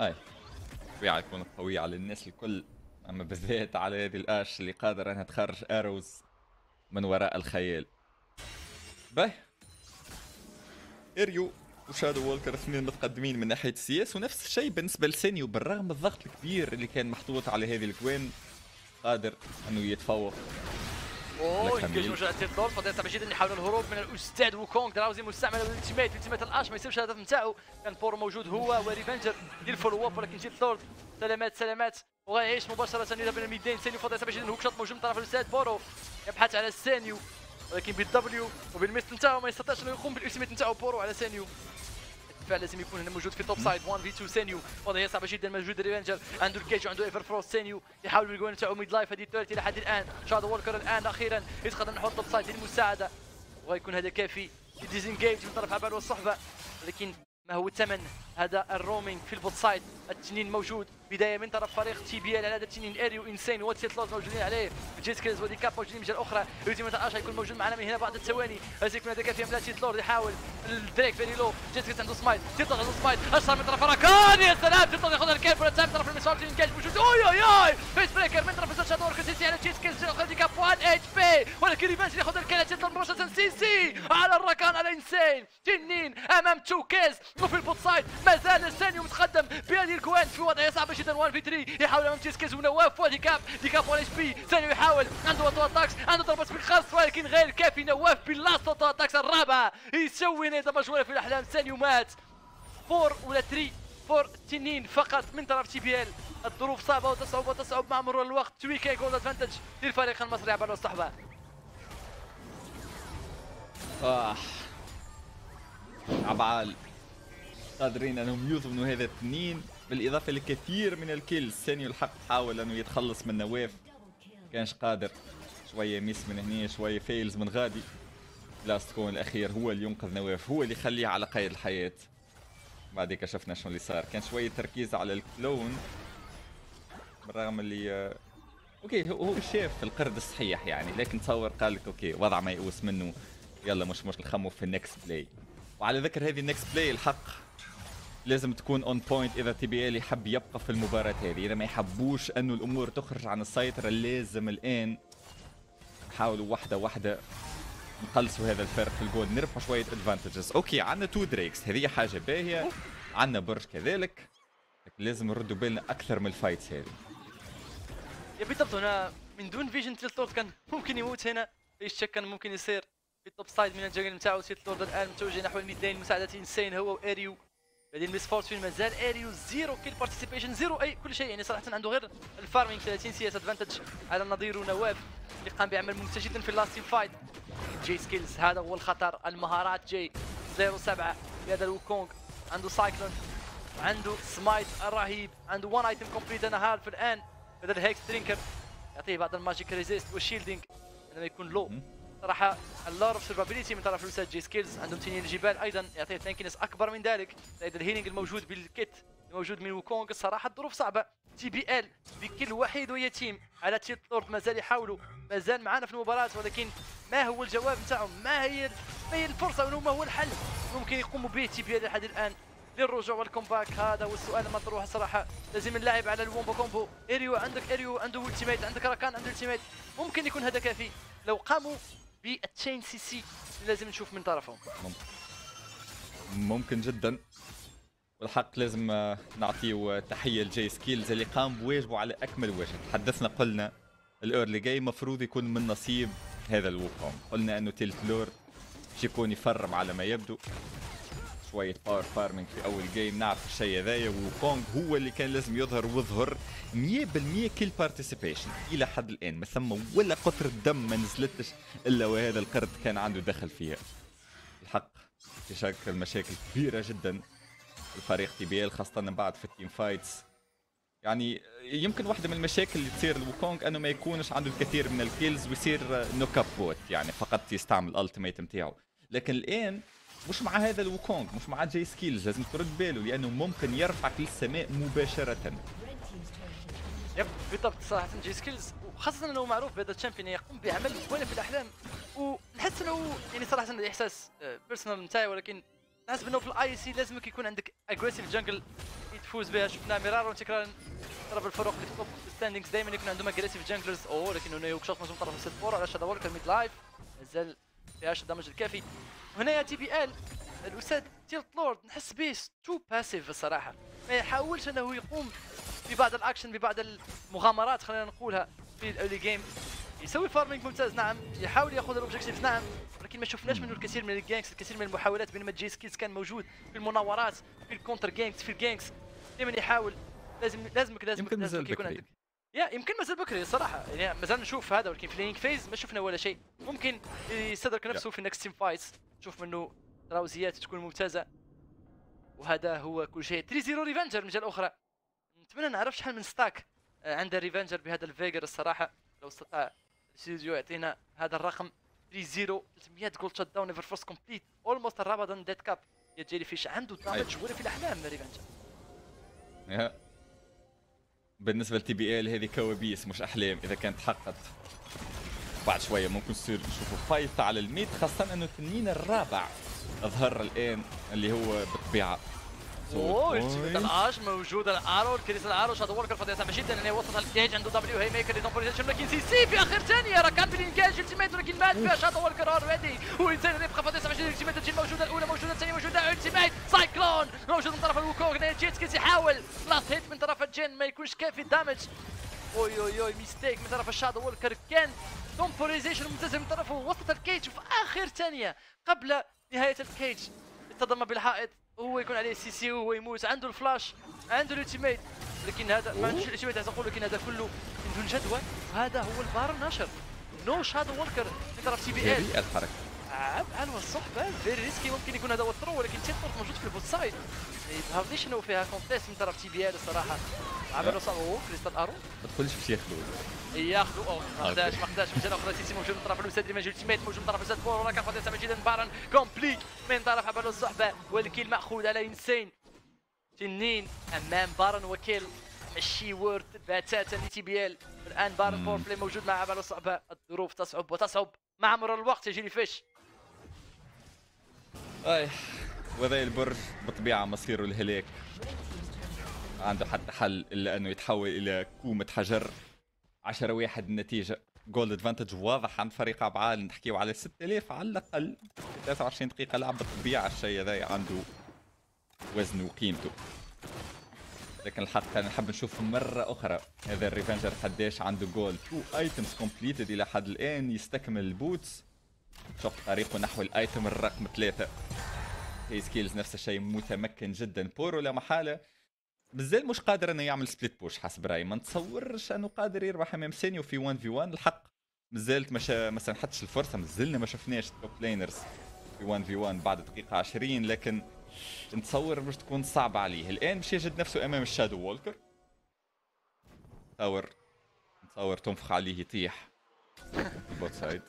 اي طبيعة تكون قوية على الناس الكل، اما بالذات على هذه الاش اللي قادرة انها تخرج اروز من وراء الخيال. باهي اريو وشادو وولكر اثنين متقدمين من ناحية السياس، ونفس الشيء بالنسبة لسينيو بالرغم الضغط الكبير اللي كان محطوط على هذه الكوين قادر انه يتفوق. يمكن جوج تيت لورد فضيحه باش جدا يحاول الهروب من الاستاذ وكونغ دراوزي مستعمل بالالتيميت. التيميت الاش ما يسيبش الهدف نتاعو، كان بورو موجود هو وريفنجر للفولو اب، ولكن تيت لورد سلامات سلامات وغيعيش مباشره الى بين الميدين. سينيو فضيحه باش جدا هوك شوت موجود من طرف الاستاذ بورو، يبحث على سينيو ولكن بالدبليو وبالميست نتاعو ما يستطيعش انه يقوم بالالتيميت نتاعو. بورو على سينيو، الدفاع لازم يكون هنا موجود في توب سايد 1 في 2. سينيو وضعيه صعبه جدا، موجود ريفنجر عنده الكيج وعنده ايفر فروست. سينيو يحاول بالجوان تاعو ميد لايف هذه الثالثه لحد الان. شادو ووركر الان اخيرا يتقدم نحو التوب سايد للمساعده، وغيكون هذا كافي ديزينجيج من طرف عبال والصحبه، لكن ما هو ثمن هذا الرومينج في البوت سايد؟ التنين موجود بدايه من طرف فريق تي بي ال على هذا التنين اريو انسين واتسيت لوز موجودين عليه، جيسكيز ودي كاب موجودين من الجهه الاخرى. التيميت الاش يكون موجود معنا من هنا بعد الثواني، لازم يكون هذاك في املا تيت لورد يحاول الدريك فيري لو. جيسكيز عنده سمايت، تيت لورد عنده سمايت اشهر من طرف راكان، يا سلام تيت لورد ياخذ الكيف ولا تايم طرف المسار تنين كيف موجود. اوي اوي اوي فيس بريكر من طرف الشادو وركسيتي على جيسكيز، ياخذ كاب 1 اتش بي ولكن ريفانش ياخذ الكيف تيت لورد مباشره. سي سي على الراكان على انسين، تنين امام تشوكيز وفي البوت سايد مازال سينيو متقدم بهذه الكوان في وضعيه صعبه جدا. 1 في 3 يحاول امام تيسكيز ونواف ودي كاب، دي كاب 1 اتش بي. سينيو يحاول عنده واتو اتاكس، عنده ضربات بالخاص ولكن غير كافي. نواف باللاست واتو اتاكس الرابعه يسوي هنا دمج ولا في الاحلام. سينيو مات فور ولا تري فور تنين فقط من طرف تي بي ال. الظروف صعبه وتصعب وتصعب مع مرور الوقت. تويكا يكون ادفانتج للفريق المصري عبر الصحبه. عبعال قادرين انهم يوزنوا هذا التنين بالاضافه لكثير من الكيلز. سانيو الحق حاول انه يتخلص من نواف، كانش قادر، شويه ميس من هنا شويه فيلز من غادي. بلاستكون الاخير هو اللي ينقذ نواف، هو اللي يخليه على قيد الحياه. بعديك شفنا شنو اللي صار، كان شويه تركيز على الكلون بالرغم اللي اوكي هو شاف القرد الصحيح يعني، لكن تصور قال لك اوكي وضع ما يقوس منه، يلا مش مشكل خمو في النكست بلاي. وعلى ذكر هذه النكست بلاي الحق لازم تكون اون بوينت اذا تي بي ال يحب يبقى في المباراه هذه، اذا ما يحبوش انه الامور تخرج عن السيطره. لازم الان نحاولوا واحده واحده نقلصوا هذا الفرق في الجول، نربحوا شويه ادفانتجز. اوكي عندنا تو دريكس، هذه حاجه باهيه، عندنا برج كذلك، لكن لازم نردوا بالنا اكثر من الفايتس هذه. بالضبط، هنا من دون فيجن تيلتورد كان ممكن يموت، هنا ايش شك كان ممكن يصير في التوب سايد من الجنجل نتاعو. تيلتورد الان متوجه نحو الميد لين، مساعدة انسين هو واريو. بعدين ميس فورتشين مازال اريو زيرو كيل بارتيسيبيشن، زيرو اي كل شيء، يعني صراحه عنده غير الفارمينغ. 30 سياسه ادفانتج على نظيره نواف اللي قام بعمل ممتاز جدا في اللاستين فايت. جي سكيلز هذا هو الخطر، المهارات جي 07 بهذا الوكونغ، عنده سايكلون، عنده سمايت رهيب، عنده وان ايتم كومبليت انا هالف الان. هذا الهيكس درينكر يعطيه بعض الماجيك ريزيست والشيلدينغ عندما يكون لو. صراحه اللور اوف سيرفابيليتي من طرف لوسات جي سكيلز، عندهم تنين الجبال ايضا يعطيه تانكينس اكبر من ذلك، زائد الهيلينغ الموجود بالكيت الموجود من وكونغ. الصراحه الظروف صعبه، تي بي ال بكل وحيد ويتيم على تيلتورد، مازال يحاولوا، مازال معانا في المباراه، ولكن ما هو الجواب نتاعهم؟ ما هي الفرصه وما هو الحل ممكن يقوموا به تي بي ال لحد الان للرجوع والكومباك؟ هذا هو السؤال المطروح صراحه. لازم نلعب على الومبو كومبو. اريو عندك، اريو عنده التيميت، عندك راكان عنده التيميت، ممكن يكون هذا كافي لو قاموا بالتشين سي سي اللي لازم نشوف من طرفهم. ممكن جدا، والحق لازم نعطيو تحيه لجاي سكيلز اللي قام بواجبه على اكمل وجه. تحدثنا قلنا الايرلي جاي مفروض يكون من نصيب هذا الوقوم، قلنا انه تيلت لورد باش يكون يفرم على ما يبدو شويه باور فارمينغ في اول جيم، نعرف الشيء هذايا. وكونغ هو اللي كان لازم يظهر وظهر 100% كل بارتيسيبيشن الى حد الان، ما ثم ولا قطره دم ما نزلتش الا وهذا القرد كان عنده دخل فيها. الحق تشكل مشاكل كبيره جدا الفريق تي بي ال خاصه بعد في التيم فايتس. يعني يمكن واحده من المشاكل اللي تصير لوكونغ انه ما يكونش عنده الكثير من الكيلز ويصير نوك اب بوت، يعني فقط يستعمل الالتيميت نتاعو. لكن الان مش مع هذا الوكونغ، مش مع جاي سكيلز، لازم ترد باله لانه ممكن يرفعك للسماء مباشره. يب بالضبط، صراحه جاي سكيلز وخاصه انه معروف بهذا الشامبيون يقوم بعمل ولا في الاحلام، ونحس انه يعني صراحه الاحساس بيرسونال نتاعي، ولكن نحس بانه في الاي سي لازمك يكون عندك اجريسيف جانجل تفوز بها. شفنا مرارا وتكرارا طرف الفرق اللي في توب ستاندينغز دائما يكون عندهم اجريسيف جانجلرز. لكن هنا يوك شوت من طرف 6-4 على شادا وركر ميد لايف، مازال فيهاش الدمج الكافي. هنايا تي بي ال الاستاذ تيلت لورد نحس به تو باسيف الصراحه، ما يحاولش انه يقوم ببعض الاكشن ببعض المغامرات خلينا نقولها في الاولي جيم. يسوي فارمينغ ممتاز نعم، يحاول ياخذ الاوبجيكتيفز نعم، ولكن ما شفناش منه الكثير من الجانكس، الكثير من المحاولات، بينما جي سكيلز كان موجود في المناورات في الكونتر جانكس في الجانكس دائما يحاول. لازمك يكون عندك يمكن مازال بكري صراحه، يعني مازال نشوف هذا، ولكن في لينك فيز ما شفنا ولا شيء. ممكن يستدرك نفسه في النكست تيم فايتس، نشوف منه راوزيات تكون ممتازه. وهذا هو كل شيء. 3-0 ريفنجر من جهه اخرى، نتمنى نعرف شحال من ستاك عند ريفنجر بهذا الفيجر الصراحه، لو استطاع الاستوديو يعطينا هذا الرقم. 3-0، 300 جول شوت داون، نيفر فورس كومبليت، اولموست الرابع ضمن ديد كاب. يا جيري فيش عنده دامج ولا في الاحلام ريفنجر. بالنسبه لتي بي ال هذه كوابيس مش احلام اذا كانت حققت. بعد شويه ممكن تصير نشوفوا فايت على الميت، خاصه انه التنين الرابع ظهر الان اللي هو بالطبيعه. العاش موجود، الارو الكريس، الارو شاد وركر فضيعه صعبه جدا، يعني وصلت للكيج، عنده دبليو هي ميكر ديكومبوريزيشن، لكن سي سي في اخر ثانيه راكان في الانجاج التيميت، ولكن مات فيها شاد وركر اوريدي. وانسان يبقى فضيعه صعبه جدا، التيميت موجوده، الاولى موجوده، الثانيه موجوده، التيميت سايكلون موجود من طرف الوكوك. جيت كيس يحاول لاست هيت من طرف الجين، ما يكونش كافي الدمج. اوي اوي اوي ميستيك من طرف الشاد وركر، كان دومبوريزيشن ممتاز من طرفه وسط الكيج في اخر ثانيه قبل نهايه الكيج، اصطدم بالحائط هو يكون عليه السي سي وهو يموت، عنده الفلاش، عنده الالتيميت، لكن هذا ما عندوش الالتيميت تقول، لكن هذا كله بدون جدوى. وهذا هو البار النشر، نو شادو وركر من طرف تي بي ال. الحركه عاب على الصحبه فيري ريسكي، ممكن يكون هذا هو الثرو، ولكن التيبورت موجود في البوت سايد، ما يظهرليش انه فيها كونتيست من طرف تي بي ال الصراحه. عملوا صاروخ كريستال ارو ما تدخلش باش ياخذوا ما خداش مجال اخرى. سيسي موجود من طرف المساد، ماجي التيميت موجود من طرف المساد فور، وراك خطير سامع جدا بارن كومبليك من طرف عبالو الصحبه، والكيل ماخوذ على انسين تنين امام بارن وكيل ماشي وورد بتاتا لتي بي ال. الان بارن فور بلاي موجود مع عبالو الصحبه، الظروف تصعب وتصعب مع مرور الوقت. يجري فيش اي وذا البرج بطبيعه مصيره الهلاك، عنده حتى حل الا انه يتحول الى كومه حجر. 10-1 النتيجه، جول ادفانتج واضح عند فريق عبعال، نحكيو على 6000 على الاقل. 23 دقيقه لعب، بالطبيعه الشيء هذا عنده وزن وقيمته، لكن الحق نحب نشوف مره اخرى هذا الريفنجر قداش عنده جول. 2 ايتمز كومبليتد الى حد الان، يستكمل البوتس، شوف طريقه نحو الايتم الرقم 3. هي سكيلز نفس الشيء، متمكن جدا. بورو لا محاله بزال مش قادر انه يعمل سبليت بوش، حسب رايي ما نتصورش انه قادر يربح امام سينيو في 1v1. الحق مازالت ما سنحتش الفرصه، مازلنا ما شفناش التوب لينرز في 1v1 بعد دقيقه 20، لكن نتصور باش تكون صعبه عليه. الان باش يجد نفسه امام الشادو وولكر، نتصور تنفخ عليه يطيح البوت سايد.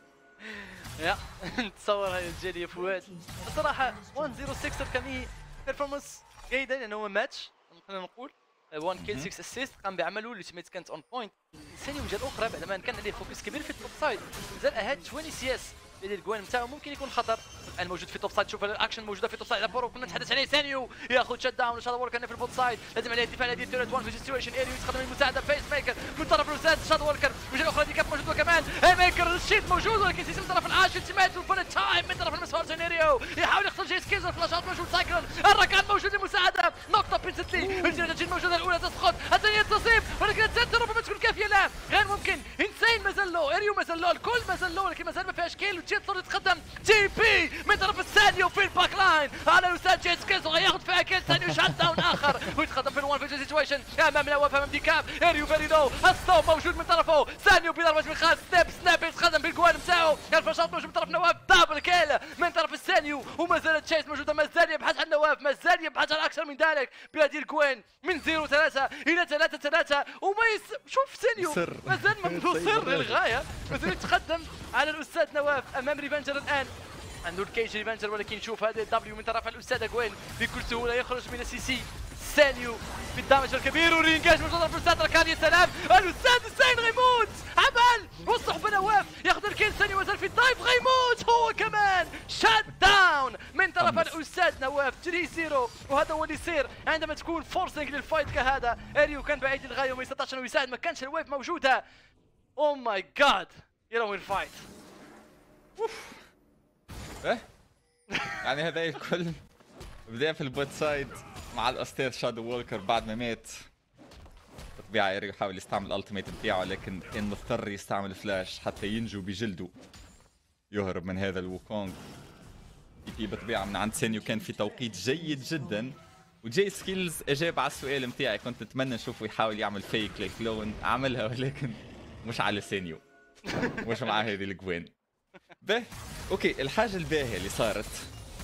يا نتصور هاي الجاليه فؤاد الصراحه 106 كاني بيرفورمانس جيده، لانه هو ماتش خلينا نقول 1 كيل 6 اسيست قام بعمله، الالتيميت كانت اون بوينت. ثاني وجهه اخرى بعد ما كان عليه فوكس كبير في التوب سايد، مازال اهاد 20 سي اس اللي الجوان نتاعو ممكن يكون خطر. الان موجود في توب سايد، شوف الاكشن موجوده في توب سايد لابورو، كنا نتحدث عليه. ثانيو ياخذ شات داون، شادو وركر في البوت سايد، لازم عليه الدفاع، هذه التيرت 1 في السيتويشن ايريو، يستخدم المساعده فيس ميكر من طرف الوساد شادو وركر، وجهه اخرى دي كاب موجود، وكمان اي ميكر الشيت موجود، ولكن سيسي من طرف العاشر تيمات وفن تايم من طرف المسار سيناريو، يحاول يخسر جي سكيلز، الفلاشات موجود، سايكلون الركان موجود للمساعده، نقطه بنتت لي الجين موجوده، الاولى تسقط الثانيه تصيب، ولكن الثالثه ربما تكون كافيه. لا غير ممكن، انسين مازال له، ايريو مازال له، الكل مازال له، ولكن مازال ما فيهاش كيل. تيتر يتقدم تي بي من طرف الثانيو في الباك لاين على الاستاذ جيت سكيزو، غياخذ فيها كيل ثانيو شات داون اخر، ويتقدم في الوان في سيتويشن امام نواف امام ديكاب، ايريو فيري لو، الصوب موجود من طرفه، ثانيو بضربه من خلف ستيب سناب يتقدم بالجوال نتاعو، الفشاط موجود من طرف نواف، دابل كيل من طرف الثانيو، ومازال تشيس موجوده، مازال يبحث عن نواف، مازال يبحث عن اكثر من ذلك بهذه الجوان من 0-3 الى 3-3. وما شوف ثانيو مازال مصر للغايه، مازال يتقدم على الاستاذ نواف امام ريفنجر. الان عنده الكيج ريفنجر، ولكن شوف هذا الدبليو من طرف الاستاذ اكوين بكل سهوله، يخرج من السي سي سانيو بالدمج الكبير، والرينجاج من طرف الاستاذ ركان، يا سلام الاستاذ السين غيموت عبال، والصحبه نواف ياخذ الكيل، سانيو مازال في الدايف غيموت هو كمان، شات داون من طرف الاستاذ نواف 3-0. وهذا هو اللي يصير عندما تكون فورسينغ للفايت كهذا. اريو كان بعيد للغايه وما يستطيعش انه يساعد، ما كانش الويف موجوده. او ماي جاد يراوي الفايت اوف يعني هذا الكل بدا في البوت سايد مع الاستاذ شادو وولكر بعد ما مات. بالطبيعه ايريو يحاول يستعمل الالتيميت بتاعه، لكن كان مضطر يستعمل فلاش حتى ينجو بجلده، يهرب من هذا الوكونغ. يجي بالطبيعه من عند سينيو كان في توقيت جيد جدا، وجاي سكيلز اجاب على السؤال بتاعي، كنت نتمنى نشوفه يحاول يعمل فيك للكلون، عملها ولكن مش على سينيو مش مع هذه الجوان. باه اوكي، الحاجه الباهيه اللي صارت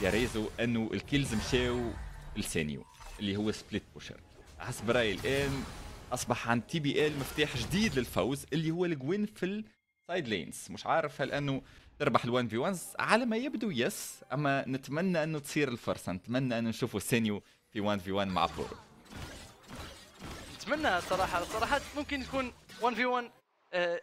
يا ريزو انه الكيلز مشاو لسانيو اللي هو سبليت بوشر. حسب رايي الان اصبح عند تي بي ال مفتاح جديد للفوز اللي هو الجوين في السايد لينز. مش عارف هل انه تربح الوان في وانز، على ما يبدو يس، اما نتمنى انه تصير الفرصه، نتمنى انه نشوفوا سانيو في 1v1 مع بورو. نتمنى صراحه ممكن تكون 1v1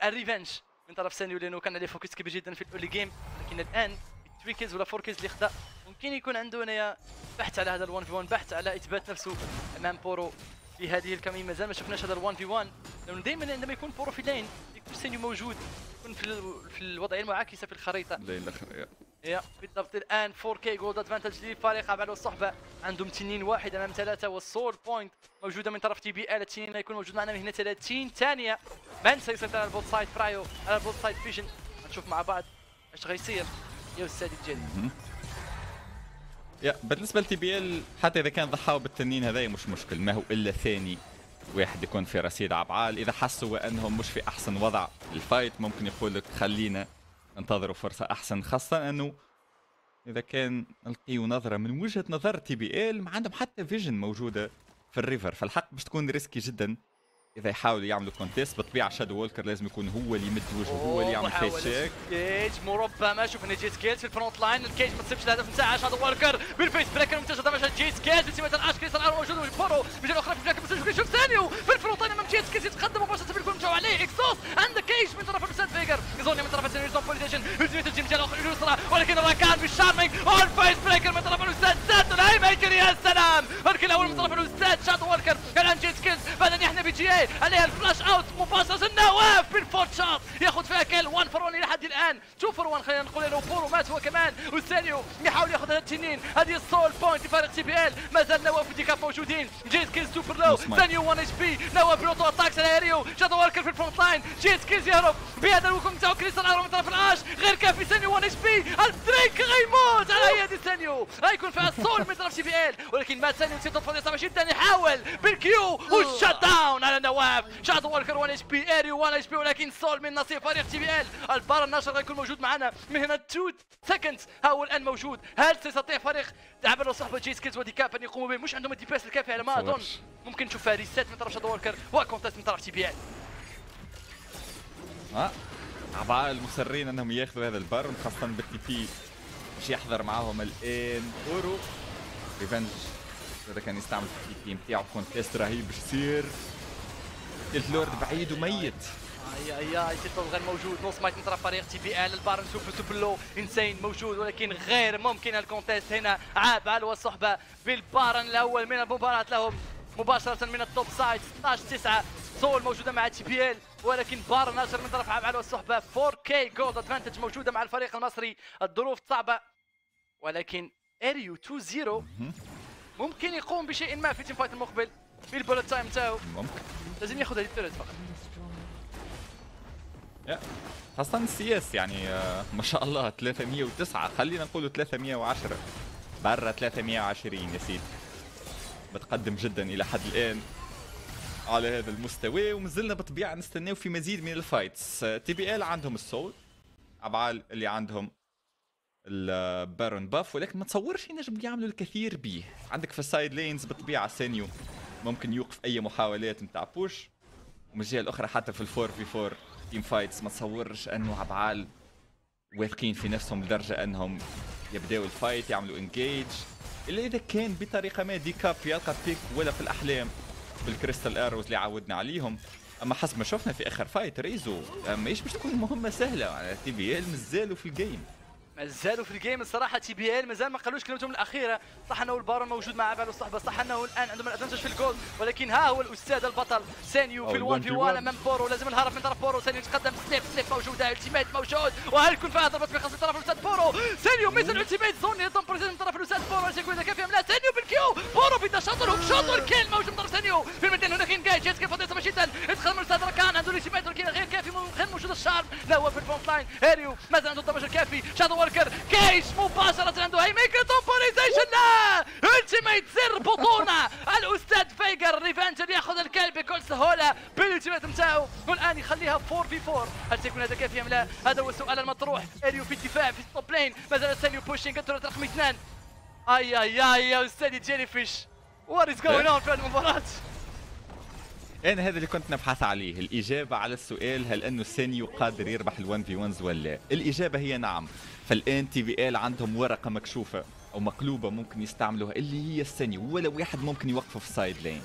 الريفنج من طرف سانيو، لانه كان عليه فوكس كبير جدا في الاولي جيم، لكن الان 3 كيلز ولا 4 كيلز اللي خدا ممكن يكون عنده هنايا بحث على هذا ال1 في 1، بحث على اثبات نفسه امام بورو في هذه الكمية. مازال ما شفناش هذا ال1 في 1، لانه دائما عندما يكون بورو في لين يكون سانيو موجود، يكون في الوضعيه المعاكسه في الخريطه. اللين الاخر يا بالضبط. الان 4 كي جولد ادفانتج للفريق عبالو الصحبه، عندهم تنين واحد امام 3، والسول بوينت موجوده من طرف تي بي ال، التنين غيكون موجود معنا من هنا 30 ثانيه. من سيسيطر على البوت سايد برايو، على البوت سايد فيجن، نشوف مع بعض اش غيصير يا استاذ الجديد. بالنسبه لتي بي ال حتى اذا كان ضحاو بالتنين هذايا مش مشكل، ما هو الا ثاني واحد يكون في رصيد عبعال. اذا حسوا انهم مش في احسن وضع الفايت ممكن يقول لك خلينا انتظروا فرصه احسن، خاصه انه اذا كان نلقيو نظره من وجهه نظر تي بي ال ما عندهم حتى فيجن موجوده في الريفر، فالحق باش تكون ريسكي جدا اذا يحاولوا يعملوا كونتيست. بطبيعه شادو وولكر لازم يكون هو اللي يمد وجهه، هو اللي يعمل فيس تشيك. كيج مربما شفنا جيت كيج في الفرونت لاين، الكيج ما تصيبش الهدف نتاعها. شادو وولكر بالفيس بلاكر ممتازه دمجها جيت كيج بسمات الاشكيس الان موجود، والبرو بجهه اخرى في بلاكر ممتازه. شوف ثانيه في الفرونت لاين جيت كيج يتقدم مباشره بالكون جاو عليه اكسوس عند كيج من طرف المسات فيجر يزوني من طرف الثاني يزون بوليزيشن يزيد الجيم جال اخر اليسرى، ولكن راكان بالشارمينغ والفيس بلاكر من طرف الاستاذ ساتو الهيميكر. يا سلام اركل اول من طرف الاستاذ شادو وولكر الان جيت كيج بعد احنا بي جي عليها الفلاش اوت مباشره النواف بالفورت شوت ياخذ فيها كل 1 فور 1 لحد الان 2 فور 1. خلينا نقول انه بورو مات هو كمان، والثانيو يحاول ياخذ هذا التنين، هذه السول بوينت لفريق تي بي ال. مازال نواف وديكاب موجودين، جيت كيلز سوبر لو، ثانيو 1 اتش بي، نواف بلوتو اتاكس على هيريو، شادو وولكر في الفرونت لاين، جيت كيلز يهرب بهذا الوكم تاعو كريستال ارو من طرف الاش غير كافي. ثانيو 1 اتش بي، التريك غيموت على يد ثانيو، غيكون فيها السول من طرف تي بي ال، ولكن مات ثانيو سيطره فريق صعبه جدا. يحاول بالكيو والشات داون على نواف. شادو وولكر 1 اتش بي، اريو 1 اتش بي، ولكن سول من نصيب فريق تي بي ال. البار النشر غيكون موجود معنا من هنا 2 سكندز، ها هو الان موجود. هل سيستطيع فريق عبر صحبه جي سكيلز وديكاب ان يقوموا به؟ مش عندهم الديباس الكافي على ما اظن. ممكن نشوف ريسات من طرف شادو وولكر وكونتست من طرف تي بي ال. عبال مصرين انهم ياخذوا هذا البار، خاصه بالتي بي باش يحضر معاهم الان اورو ريفنج. هذا كان يستعمل في التي بي نتاعو، كونتست رهيب باش يصير. اللورد بعيد وميت. اي سيطو غير موجود، نص مايت من طرف فريق تي بي ال. البارن سوبر لو انسين موجود، ولكن غير ممكن الكونتيست هنا. عابال والصحبه بالبارن الاول من المباراه لهم مباشره من التوب سايد. 16-9 سول موجوده مع تي بي ال، ولكن بارن ناشر من طرف عابال والصحبه. 4K جولد ادفانتج موجوده مع الفريق المصري. الظروف صعبه، ولكن اريو 2-0 ممكن يقوم بشيء ما في تيم فايت المقبل بالبولت تايم تاعو. لازم ياخذ هذه الثلاث فقط. خاصة السياس يعني ما شاء الله 309، خلينا نقولوا 310 برا 320 يا سيدي. متقدم جدا إلى حد الآن على هذا المستوى، ومازلنا بالطبيعة نستناو في مزيد من الفايتس. تي بي ال عندهم السول، عبعال اللي عندهم البارون باف، ولكن ما تصورش ينجموا يعملوا الكثير بيه. عندك في السايد لينز بالطبيعة سانيو ممكن يوقف اي محاولات نتاع بوش، ومن الجهه الاخرى حتى في الفور في فور تيم فايتس ما تصورش انه عبعال واثقين في نفسهم لدرجه انهم يبداو الفايت يعملوا انجيج، الا اذا كان بطريقه ما ديكاب يلقى بيك ولا في الاحلام بالكريستال اروز اللي عودنا عليهم. اما حسب ما شفنا في اخر فايت ريزو ماهيش باش تكون مهمه سهله على تي بي ال. مازالوا في الجيم، مازالوا في الجيم الصراحه. تي بي ال مازال ما قالوش كلمتهم الاخيره. صح انه البارون موجود مع عبال والصحبه، صح انه الان عندهم الادفانتج في الجول، ولكن ها هو الاستاذ البطل سانيو في الوان في وان امام بورو. لازم الهرب من طرف بورو. سانيو يتقدم، سليف موجوده، التيميت موجود، وهل يكون فيها ضربه بخصم طرف الاستاذ بورو؟ سانيو ميزل التيميت زون يضم بريزنت من طرف الاستاذ بورو، هل سيكون ذكاء ام لا؟ سانيو بالكيو، بورو بدا شاطر هوك شاطر، الكيل موجود من طرف سانيو في الميدان. هناك انجاج جيت كيف فضيصه جدا، يتقدم الاستاذ ركان عنده التيميت ولكن غير كافي، غير موجود الشارب لا هو في الفرونت لاين. هاريو مازال عنده الدمج الكافي. شادو كيش مباشرة عنده هاي ميكر تومبوليزيشن، لا التيميت سر بطولة الأستاذ فيجر. ريفانجر ياخذ الكلب بكل سهولة بالالتيميت نتاعو، والآن يخليها 4 في 4. هل سيكون هذا كافي أم لا؟ هذا هو السؤال المطروح. اريو في الدفاع في التوب لين، مازال سانيو بوشين كنترولات رقم 2. أي أي أي يا أستاذي جيلي فيش، وات إز جوين أون في هذه المباراة؟ أنا هذا اللي كنت نبحث عليه، الإجابة على السؤال هل أنه سانيو قادر يربح الون في ونز ولا لا؟ الإجابة هي نعم. فالان تي بي ال عندهم ورقه مكشوفه او مقلوبه ممكن يستعملوها، اللي هي السانيو. ولا واحد ممكن يوقفه في السايد لين.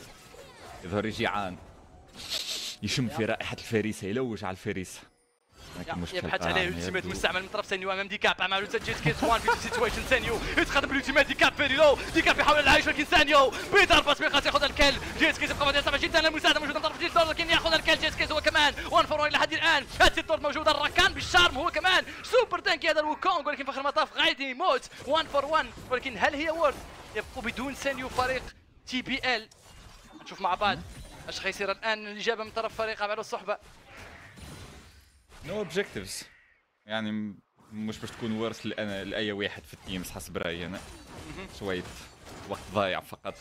يظهر جيعان، يشم في رائحه الفريسه، يلوج على الفريسه. يبحث عليه التيميت مستعمل من طرف سانيو امام ديكاب، امام جيت كيز 1 في سيتويشن. سانيو يتقدم بالالتيميت، ديكاب فيري لو، ديكاب يحاول العيش ولكن سانيو بضربه سبيقه ياخذ الكل. جيت كيز يبقى صعبه جدا، المساعده موجوده من طرف جيت لكن ياخذ الكل. جيت كيز هو كمان 1 فور 1 لحد الان، السيطور موجوده، الركان بالشارم هو كمان سوبر تانكي هذا الوكونغ، ولكن في اخر المطاف غادي يموت 1 فور 1. ولكن هل هي وورث؟ يبقوا بدون سانيو فريق تي بي ال. نشوف مع بعض اش غيصير الان. الاجابه من طرف فريق على الصحبه نو اوبجيكتيفز، يعني مش باش تكون ورث لاي واحد في التيمز حسب رايي انا. شوية وقت ضايع فقط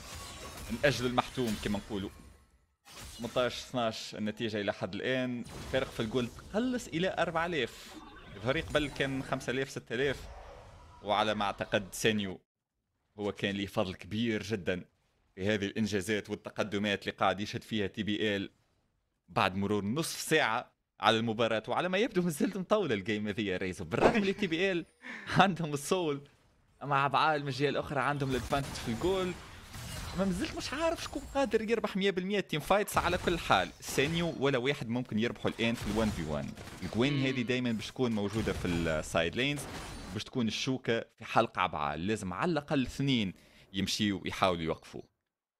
من أجل المحتوم كما نقولوا. 18-12 النتيجة إلى حد الآن. الفارق في الجولد قلص إلى 4000، ظهري قبل كان 5000 6000. وعلى ما أعتقد سينيو هو كان ليه فضل كبير جدا في هذه الإنجازات والتقدمات اللي قاعد يشهد فيها تي بي إل بعد مرور نصف ساعة على المباراة. وعلى ما يبدو مازالت مطولة الجيم هذه يا ريزو، بالرغم اللي تي بي إل عندهم الصول مع بعال من الجهة الأخرى عندهم الأدفانتج في الجول. ما مازلت مش عارف شكون قادر يربح 100% التيم فايتس. على كل حال سينيو ولا واحد ممكن يربحوا الآن في الوان في وان. الجوين هذه دايما باش تكون موجودة في السايد لينز، باش تكون الشوكة في حلقة بعال، لازم على الأقل اثنين يمشيوا يحاولوا يوقفوا.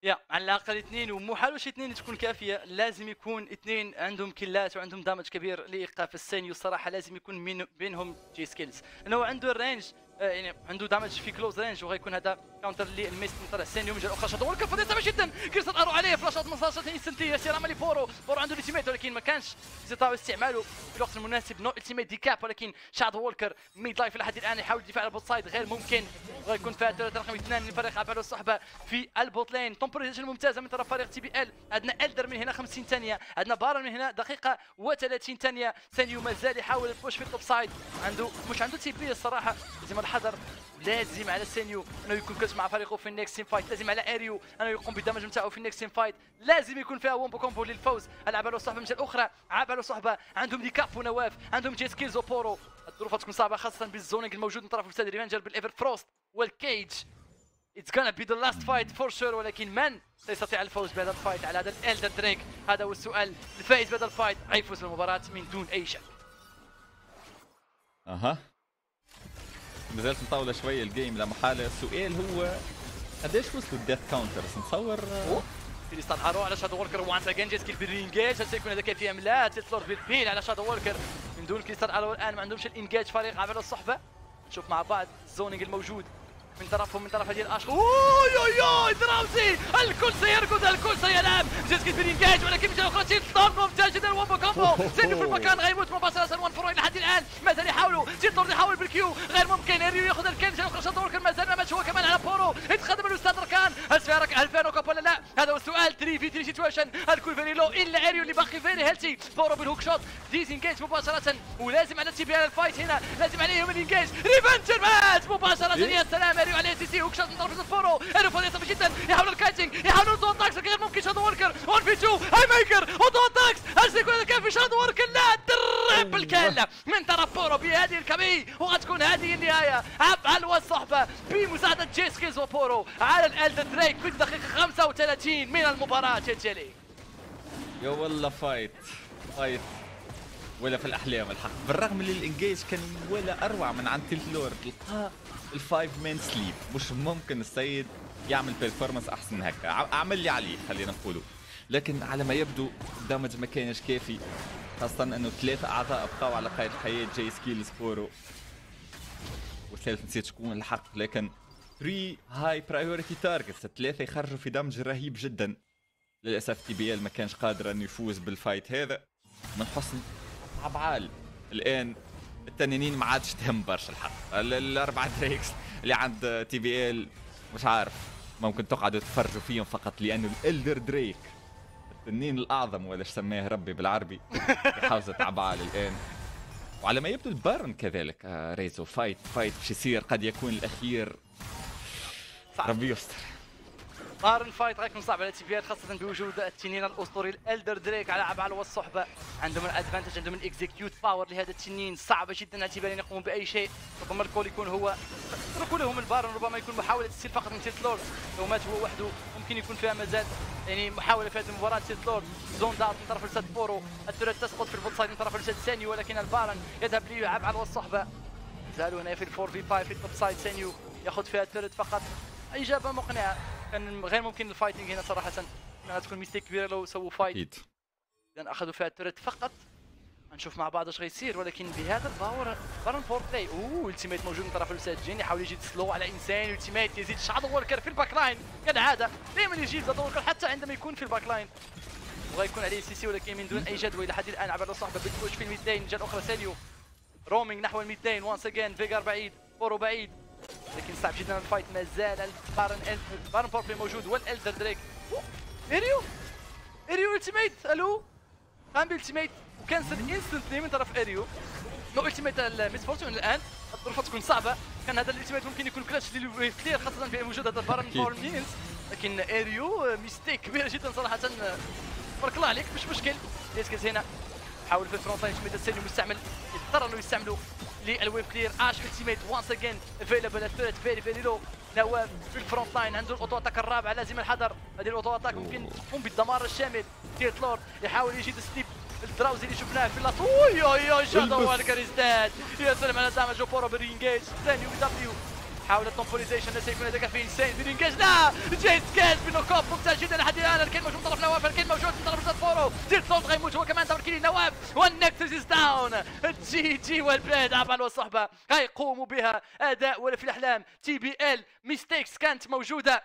يا على الاقل اثنين، ومو حلوش اثنين تكون كافيه، لازم يكون اثنين عندهم كيلات وعندهم دامج كبير لايقاف السينيو. الصراحه لازم يكون من بينهم جي سكيلز، انه عنده الرينج، يعني عنده دامج في كلوز رينج، وغيكون هذا كاونتر للميست من طرف سينيو. من جهه اخرى شاطر ولكن فريسه جدا، كريس ارو عليه فلاشات مصاصه انستنتيه سير عملي. بورو عنده التيميت ولكن ما كانش استطاع استعماله في الوقت المناسب، نو التيميت ديكاب. ولكن شاد وولكر ميد لايف لحد الان يحاول الدفاع على البوت سايد، غير ممكن. وغيكون فاتره رقم 2 من فريق عبالو الصحبه في البوت لين. تومبريزيشن ممتازه من طرف فريق تي بي ال. عندنا الدر من هنا 50 ثانيه، عندنا بارا من هنا دقيقه و30 ثانيه. سينيو مازال يحاول البوش في التوب سايد، مش عنده تي بي الصراحه. لازم الحذر، لازم على سينيو انه يكون كاس مع فريقه في النكست تيم فايت، لازم على اريو انه يقوم بالدمج نتاعو في النكست تيم فايت، لازم يكون فيها وومبو كومبو للفوز. العب على الصحبه من جهه اخرى، عاب على الصحبه عندهم دي كاب ونواف، عندهم جي سكيلز وبورو. الظروف تكون صعبه خاصه بالزونينغ الموجود من طرف الاستاذ ريفنجر بالايفر فروست والكيج. It's gonna be the last fight for sure، ولكن من سيستطيع الفوز بهذا الفايت على هذا الالدر دريك؟ هذا هو السؤال. الفائز بهذا الفايت حيفوز بالمباراه من دون اي شك. مازالت مطاولة شوية الجيم لا محالة. السؤال هو قداش وصلوا الديث كاونترز؟ نتصور كريستال هارو على شادو ووركر وانس اجين جيسكي بالرينجاج، هل سيكون هذا كافيا ام لا؟ تيتلورد بالبيل على شادو ووركر من دون كريستال هارو الان، ما عندهمش الانجاج فريق عمل الصحبة. نشوف مع بعض الزونينج الموجود من طرفهم من طرف هذه الاشخاص. اوه دراوسي، الكل سيركض، الكل سيلعب. جيسكي بالانجاج ولكن من جهه اخرى تيتلورد ممتاز جدا، وومبو كومبو سينيو في المكان غيموت مباشره. وان فروين لحد الان مازال يحاولوا، تيتلورد يحاول بالكيو غير ممكن. اريو ياخذ الكنز يخرج شاطر، مازال ما ماتش هو كمان على بورو. يتخدم الاستاذ ركان، هل سيرك هل فانو كاب ولا لا؟ هذا هو السؤال. 3 في 3 سيتويشن، الكل فيري لو الا اريو اللي باقي فيري هيلثي. بورو بالهوك شوت ديزينجاج مباشره، ولازم على تي بي ال الفايت هنا، لازم عليهم الانجاج. ريفنجر مات مباشره، يا سلام. اريو عليه سي سي هوك شوت من طرف الفورو، اريو فريسه جدا، يحاول الكاتشنج يحاول الدون تاكس غير ممكن. شادو وركر 1 في 2 هاي ميكر ودون تاكس، هل سيكون هذا كافي؟ شادو وركر لا، درب بالكاله من طرف بورو بهذه الكميه، وغتكون هذه النهايه. عبعل والصحبه بمساعده جي سكيلز وبورو على الالدن دريك في الدقيقه 35 من المباراه. تشيلي يا والله فايت ولا في الاحلام الحق، بالرغم اللي الانجاج كان ولا اروع من عند تيتلورد. تلقاه الفايف مان سليب، مش ممكن السيد يعمل بيرفورمانس احسن هكا، عمل لي عليه خلينا نقولوا. لكن على ما يبدو الدمج ما كانش كافي، خاصة انه 3 اعضاء بقاو على قيد الحياة، جاي سكيلز بورو والثالث نسيت شكون الحق. لكن 3 هاي برايورتي تارجتس، الثلاثة يخرجوا في دمج رهيب جدا. للاسف تي بي ال ما كانش قادر انه يفوز بالفايت هذا. من حسن عبعال الان التنانين ما عادش تهم برشا الحق. الاربعه تريكس اللي عند تي بي ال مش عارف، ممكن تقعدوا تتفرجوا فيهم فقط، لانه الالدر دريك التنين الاعظم ولا اش سماه ربي بالعربي في حوزه عبعال الان. وعلى ما يبدو البارن كذلك. ريزو فايت باش يصير، قد يكون الاخير صعب. ربي يستر. بارن فايت غيكون صعب على تي بي ال، خاصة بوجود التنين الاسطوري الالدر دريك على عبعل والصحبة. عندهم الادفانتج، عندهم الاكزيكيوت باور لهذا التنين، صعبة جدا على تي بي ال ان يقوموا باي شيء. ربما الكول يكون هو، اتركوا لهم البارن، ربما يكون محاولة تسيل فقط من تيتلورد. لو مات هو وحده ممكن يكون فيها مازال يعني محاولة في هذه المباراة. تيتلورد زون داوت من طرف الاستاذ بورو، الثلاث تسقط في البوت سايد من طرف الاستاذ سينيو، ولكن البارن يذهب لعبعل والصحبة. زالوا هنا في الفور في 5 في التوب سايد، سينيو ياخذ فيها الثلاث فقط. اجابة مقنعة، كان غير ممكن الفايتنج هنا صراحة، كانت تكون ميستيك كبيرة لو سووا فايت. إذا أخذوا فيها التريت فقط، هنشوف مع بعض اش غيصير. ولكن بهذا الباور بارن فور بلاي، التيميت موجود من طرف الاستاذ جين، يحاول يجي سلو على انسان. التيميت يزيد شادو وركر في الباك لاين كالعادة، دائما يجي شادو وركر حتى عندما يكون في الباك لاين. وغيكون عليه سي سي ولكن من دون أي جدوى لحد الآن. عبر الصحبة بالكوش في الميدين، جهة أخرى سيليو رومينغ نحو الميدين، وانس أجين فيجر بعيد، بورو بعيد، لكن صعب جدا الفايت. مازال البارن بوربي موجود والالدر دريك. اريو اريو التيميت. الو قام بالتيميت وكانسل انستنتلي من طرف اريو. لو التيميت ميس فورتون الان الظروف تكون صعبه. كان هذا الالتيميت ممكن يكون كلاتش للوي كلير خاصه بوجود هذا البارن بوربي. لكن اريو ميستيك كبيره جدا صراحه. تبارك الله عليك مش مشكل. ديسكس هنا حاول في الفرونتاين التيميت الثاني المستعمل اضطر انه يستعملوا للويف كلير. اش التيميت وانس اجين افيلابل الثيرد فيري فيري لو. نواف في الفرونت لاين عنده الاوتو اتاك الرابعه لازم الحذر. هذه الاوتو اتاك ممكن تقوم بالدمار الشامل. تيرت لورد يحاول يجي السليب الدراوزي اللي شفناه في لاس. اوي شادو والكريستاد. يا سلام على دامج وبورو بالرينجاج الثاني. وبي دبليو حاول التمبوليزيشن ليس يكون هذاك في انسان بالرينجاج. لا جيت كاس بالنوكوب ممتاز جدا لحد الان. الكيل موجود من طرف نواف. الكيل موجود من طرف بورو. تيرت لورد غيموت هو كمان. دبل كيل نواف والنكتس از داون. جي جي والبلاد عبان والصحبه غيقوموا بها. اداء ولا في الاحلام. تي بي ال ميستيكس كانت موجوده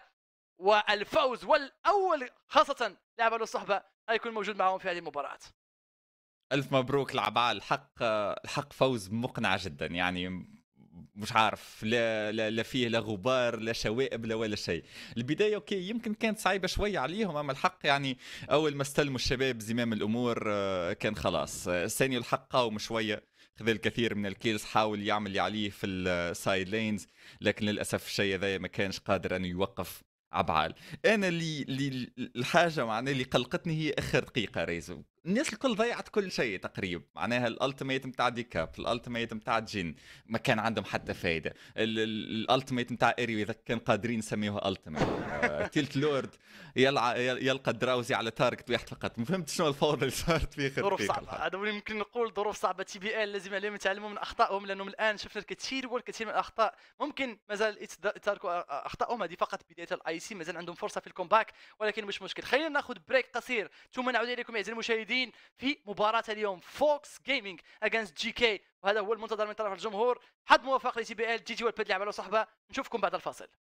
والفوز والاول خاصه لعبان والصحبه غيكون موجود معهم في هذه المباراه. الف مبروك العبال. الحق فوز مقنع جدا. يعني مش عارف لا لا لا فيه لا غبار لا شوائب لا ولا شيء. البدايه اوكي يمكن كانت صعيبه شويه عليهم اما الحق يعني اول ما استلموا الشباب زمام الامور كان خلاص. الثاني الحق قاوم شويه خذ الكثير من الكيلز حاول يعمل اللي عليه في السايد لينز لكن للاسف الشيء هذا ما كانش قادر انه يوقف عبعال. انا اللي الحاجه معناها اللي قلقتني هي اخر دقيقه ريزو. الناس الكل ضيعت كل شيء تقريبا. معناها الالتيميت نتاع ديكاب، الالتيميت نتاع جين ما كان عندهم حتى فايده. الالتيميت نتاع اريو اذا كان قادرين نسميوه التيميت. تيلت لورد يلقى الدراوزي على تارجت واحد فقط. ما فهمت شنو الفوضى اللي صارت في اخر ظروف صعبه. هذا يمكن نقول ظروف صعبه. تي بي ال لازم عليهم يتعلموا من اخطائهم لانهم الان شفنا الكثير والكثير من الاخطاء. ممكن مازال يتركوا اخطائهم. هذه فقط بدايه الاي سي مازال عندهم فرصه في الكومباك ولكن مش مشكل. خلينا ناخذ بريك قصير ثم نعود اليكم اعزائي المشاهدين في مباراة اليوم فوكس جيمنج اجينست جي كي. وهذا هو المنتظر من طرف الجمهور. حد موافق لتي بي ال جي جي والباد لعبة وصحبه. نشوفكم بعد الفاصل.